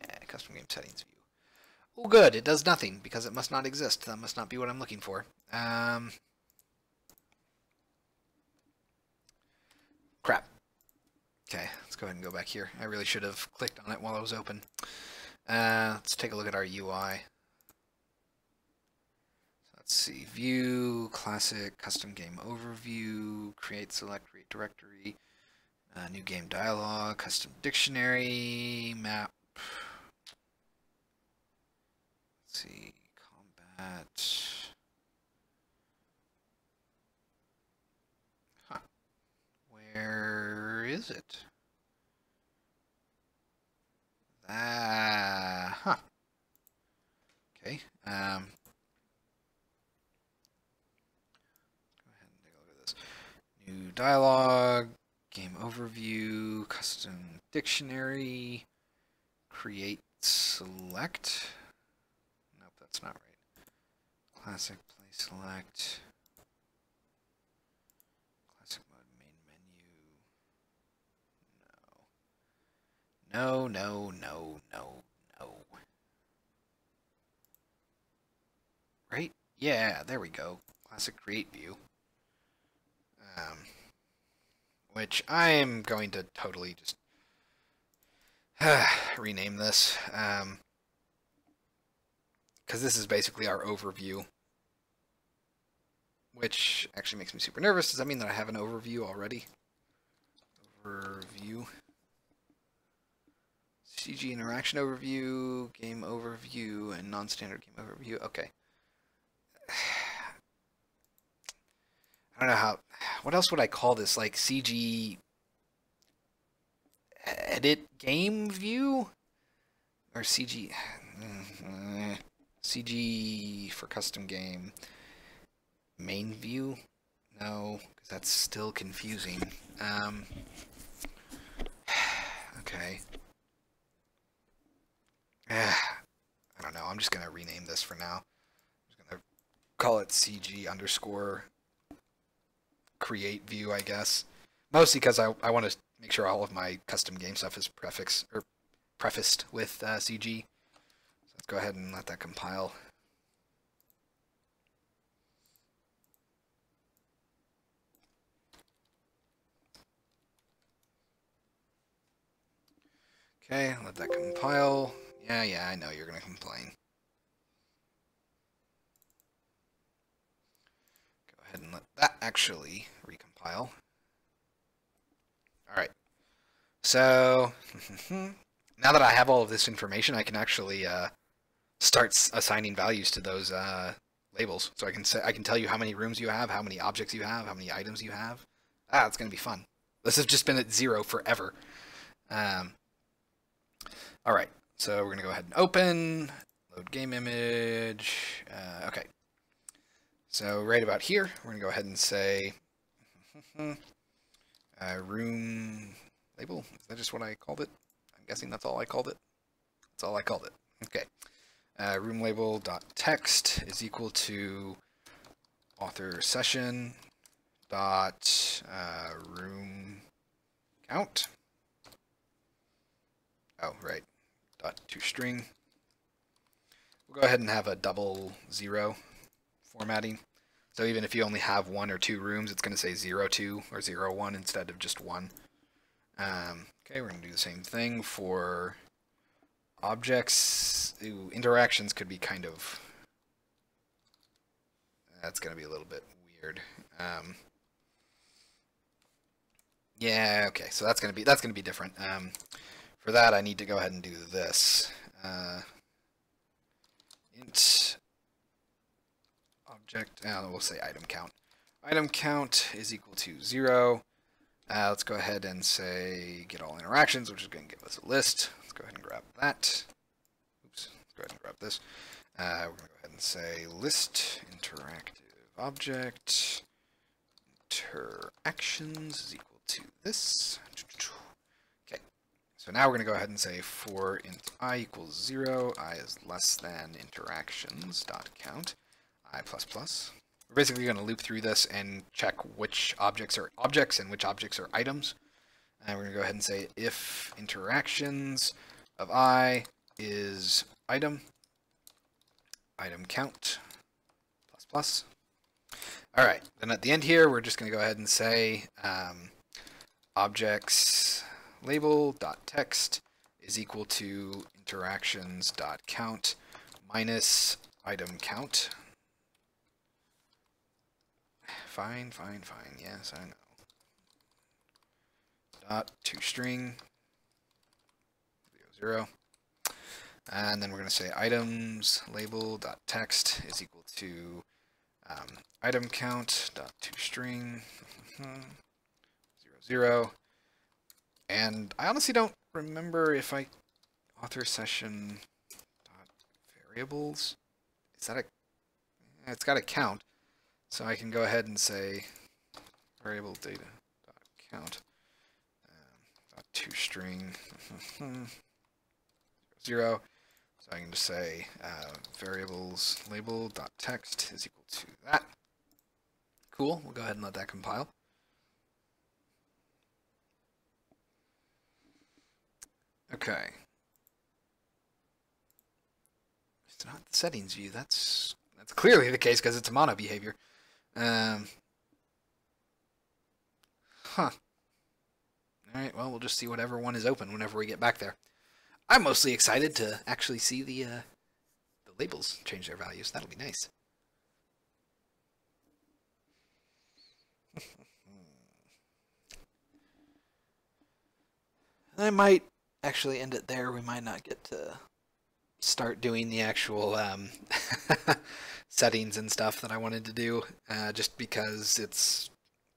Yeah, custom game settings view. Oh, good. It does nothing because it must not exist. That must not be what I'm looking for. Crap. Okay, let's go ahead and go back here. I really should have clicked on it while it was open. Let's take a look at our UI. So let's see. View, classic, custom game overview, create, select, create directory, new game dialogue, custom dictionary, map. See, combat. Huh. Where is it? Huh. Okay. Go ahead and take a look at this. New dialogue, game overview, custom dictionary, create, select. That's not right. Classic, play, select. Classic mode, main menu. No. Right? Yeah, there we go. Classic create view. Which I am going to totally just rename this. because this is basically our overview. Which actually makes me super nervous. Does that mean that I have an overview already? Overview. CG interaction overview, game overview, and non-standard game overview. Okay. I don't know how... What else would I call this? Like CG... edit game view? Or CG... CG for custom game. Main view? No, because that's still confusing. Okay. I don't know. I'm just going to rename this for now. I'm just going to call it CG_create view, I guess. Mostly because I want to make sure all of my custom game stuff is prefaced with CG. So let's go ahead and let that compile. Okay, let that compile. Yeah, I know you're going to complain. Go ahead and let that actually recompile. Alright. So, now that I have all of this information, I can actually start assigning values to those labels. So I can tell you how many rooms you have, how many objects you have, how many items you have. Ah, it's going to be fun. This has just been at 0 forever. Alright, so we're going to go ahead and open, load game image, okay. So right about here, we're going to go ahead and say room label. Is that just what I called it? I'm guessing that's all I called it. That's all I called it. Okay. Room label dot text is equal to author session dot room count. Oh, right. Dot toString. We'll go ahead and have a 00 formatting. So even if you only have 1 or 2 rooms, it's going to say 02 or 01 instead of just 1. Okay, we're going to do the same thing for objects. Ooh, interactions could be kind of... That's going to be a little bit weird. Yeah, okay. So that's going to be different. For that, I need to go ahead and do this. Int object, we'll say item count. Item count is equal to 0. Let's go ahead and say get all interactions, which is going to give us a list. Let's go ahead and grab that. Oops, let's go ahead and grab this. We're going to go ahead and say list interactive object. Interactions is equal to this. So now we're going to go ahead and say for int I equals 0, I is less than interactions.count, I plus plus. We're basically going to loop through this and check which objects are objects and which objects are items. And we're going to go ahead and say if interactions of I is item, item count, plus plus. All right, then at the end here, we're just going to go ahead and say objects... label.text is equal to interactions.count minus item count. Fine. Yes, I know. Dot toString 00. And then we're going to say items label.text is equal to item count.toString 00. And I honestly don't remember if I author session variables. Is that a? It's got a count, so I can go ahead and say variable data count dot toString 00. So I can just say variables label dot text is equal to that. Cool. We'll go ahead and let that compile. Okay. It's not the settings view. That's clearly the case because it's a mono behavior. All right. Well, we'll just see whatever one is open whenever we get back there. I'm mostly excited to actually see the labels change their values. That'll be nice. I might actually end it there. We might not get to start doing the actual settings and stuff that I wanted to do, just because it's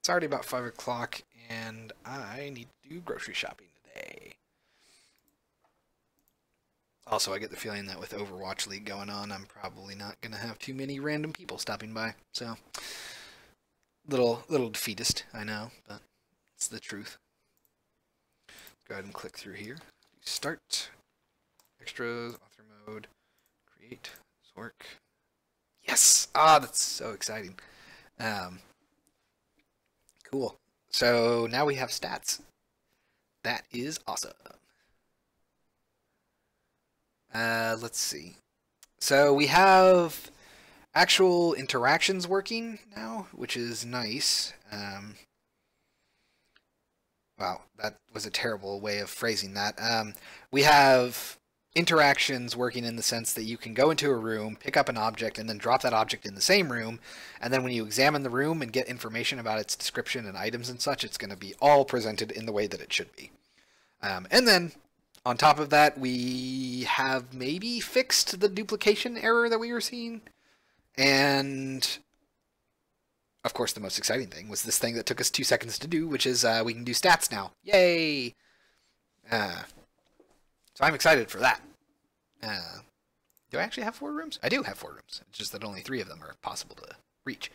already about 5 o'clock and I need to do grocery shopping today. Also, I get the feeling that with Overwatch League going on, I'm probably not going to have too many random people stopping by. So, little defeatist, I know, but it's the truth. Go ahead and click through here. Start, extras, author mode, create, Zork. Yes! Ah, that's so exciting. Cool. So now we have stats. That is awesome. Let's see. So we have actual interactions working now, which is nice. Wow, that was a terrible way of phrasing that. We have interactions working in the sense that you can go into a room, pick up an object, and then drop that object in the same room. And then when you examine the room and get information about its description and items and such, it's going to be all presented in the way that it should be. And then on top of that, we have maybe fixed the duplication error that we were seeing. And of course, the most exciting thing was this thing that took us 2 seconds to do, which is we can do stats now. Yay! So I'm excited for that. Do I actually have 4 rooms? I do have 4 rooms. It's just that only 3 of them are possible to reach.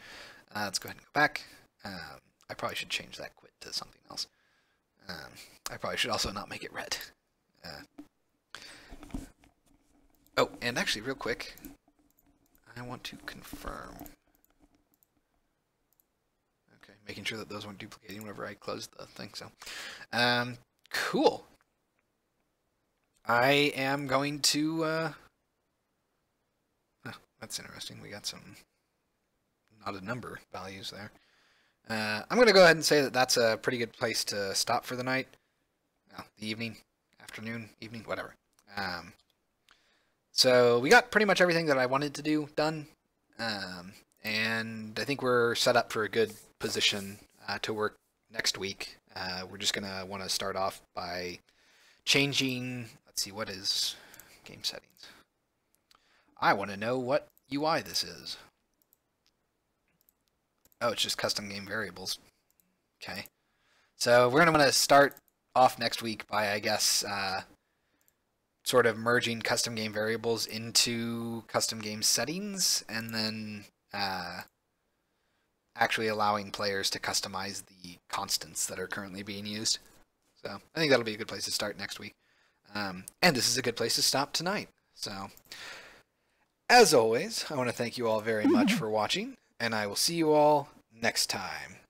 Let's go ahead and go back. I probably should change that quit to something else. I probably should also not make it red. Oh, and actually, real quick, I want to confirm. Making sure that those weren't duplicating whenever I closed the thing, so. Cool. I am going to, oh, that's interesting. We got some not a number values there. I'm going to go ahead and say that that's a pretty good place to stop for the night. No, the evening, afternoon, evening, whatever. So we got pretty much everything that I wanted to do done. And I think we're set up for a good position to work next week. We're just going to want to start off by changing, let's see, what is game settings? I want to know what UI this is. Oh, it's just custom game variables. Okay. So we're going to want to start off next week by, I guess, sort of merging custom game variables into custom game settings, and then actually allowing players to customize the constants that are currently being used. So I think that'll be a good place to start next week. And this is a good place to stop tonight. So as always, I want to thank you all very much for watching, and I will see you all next time.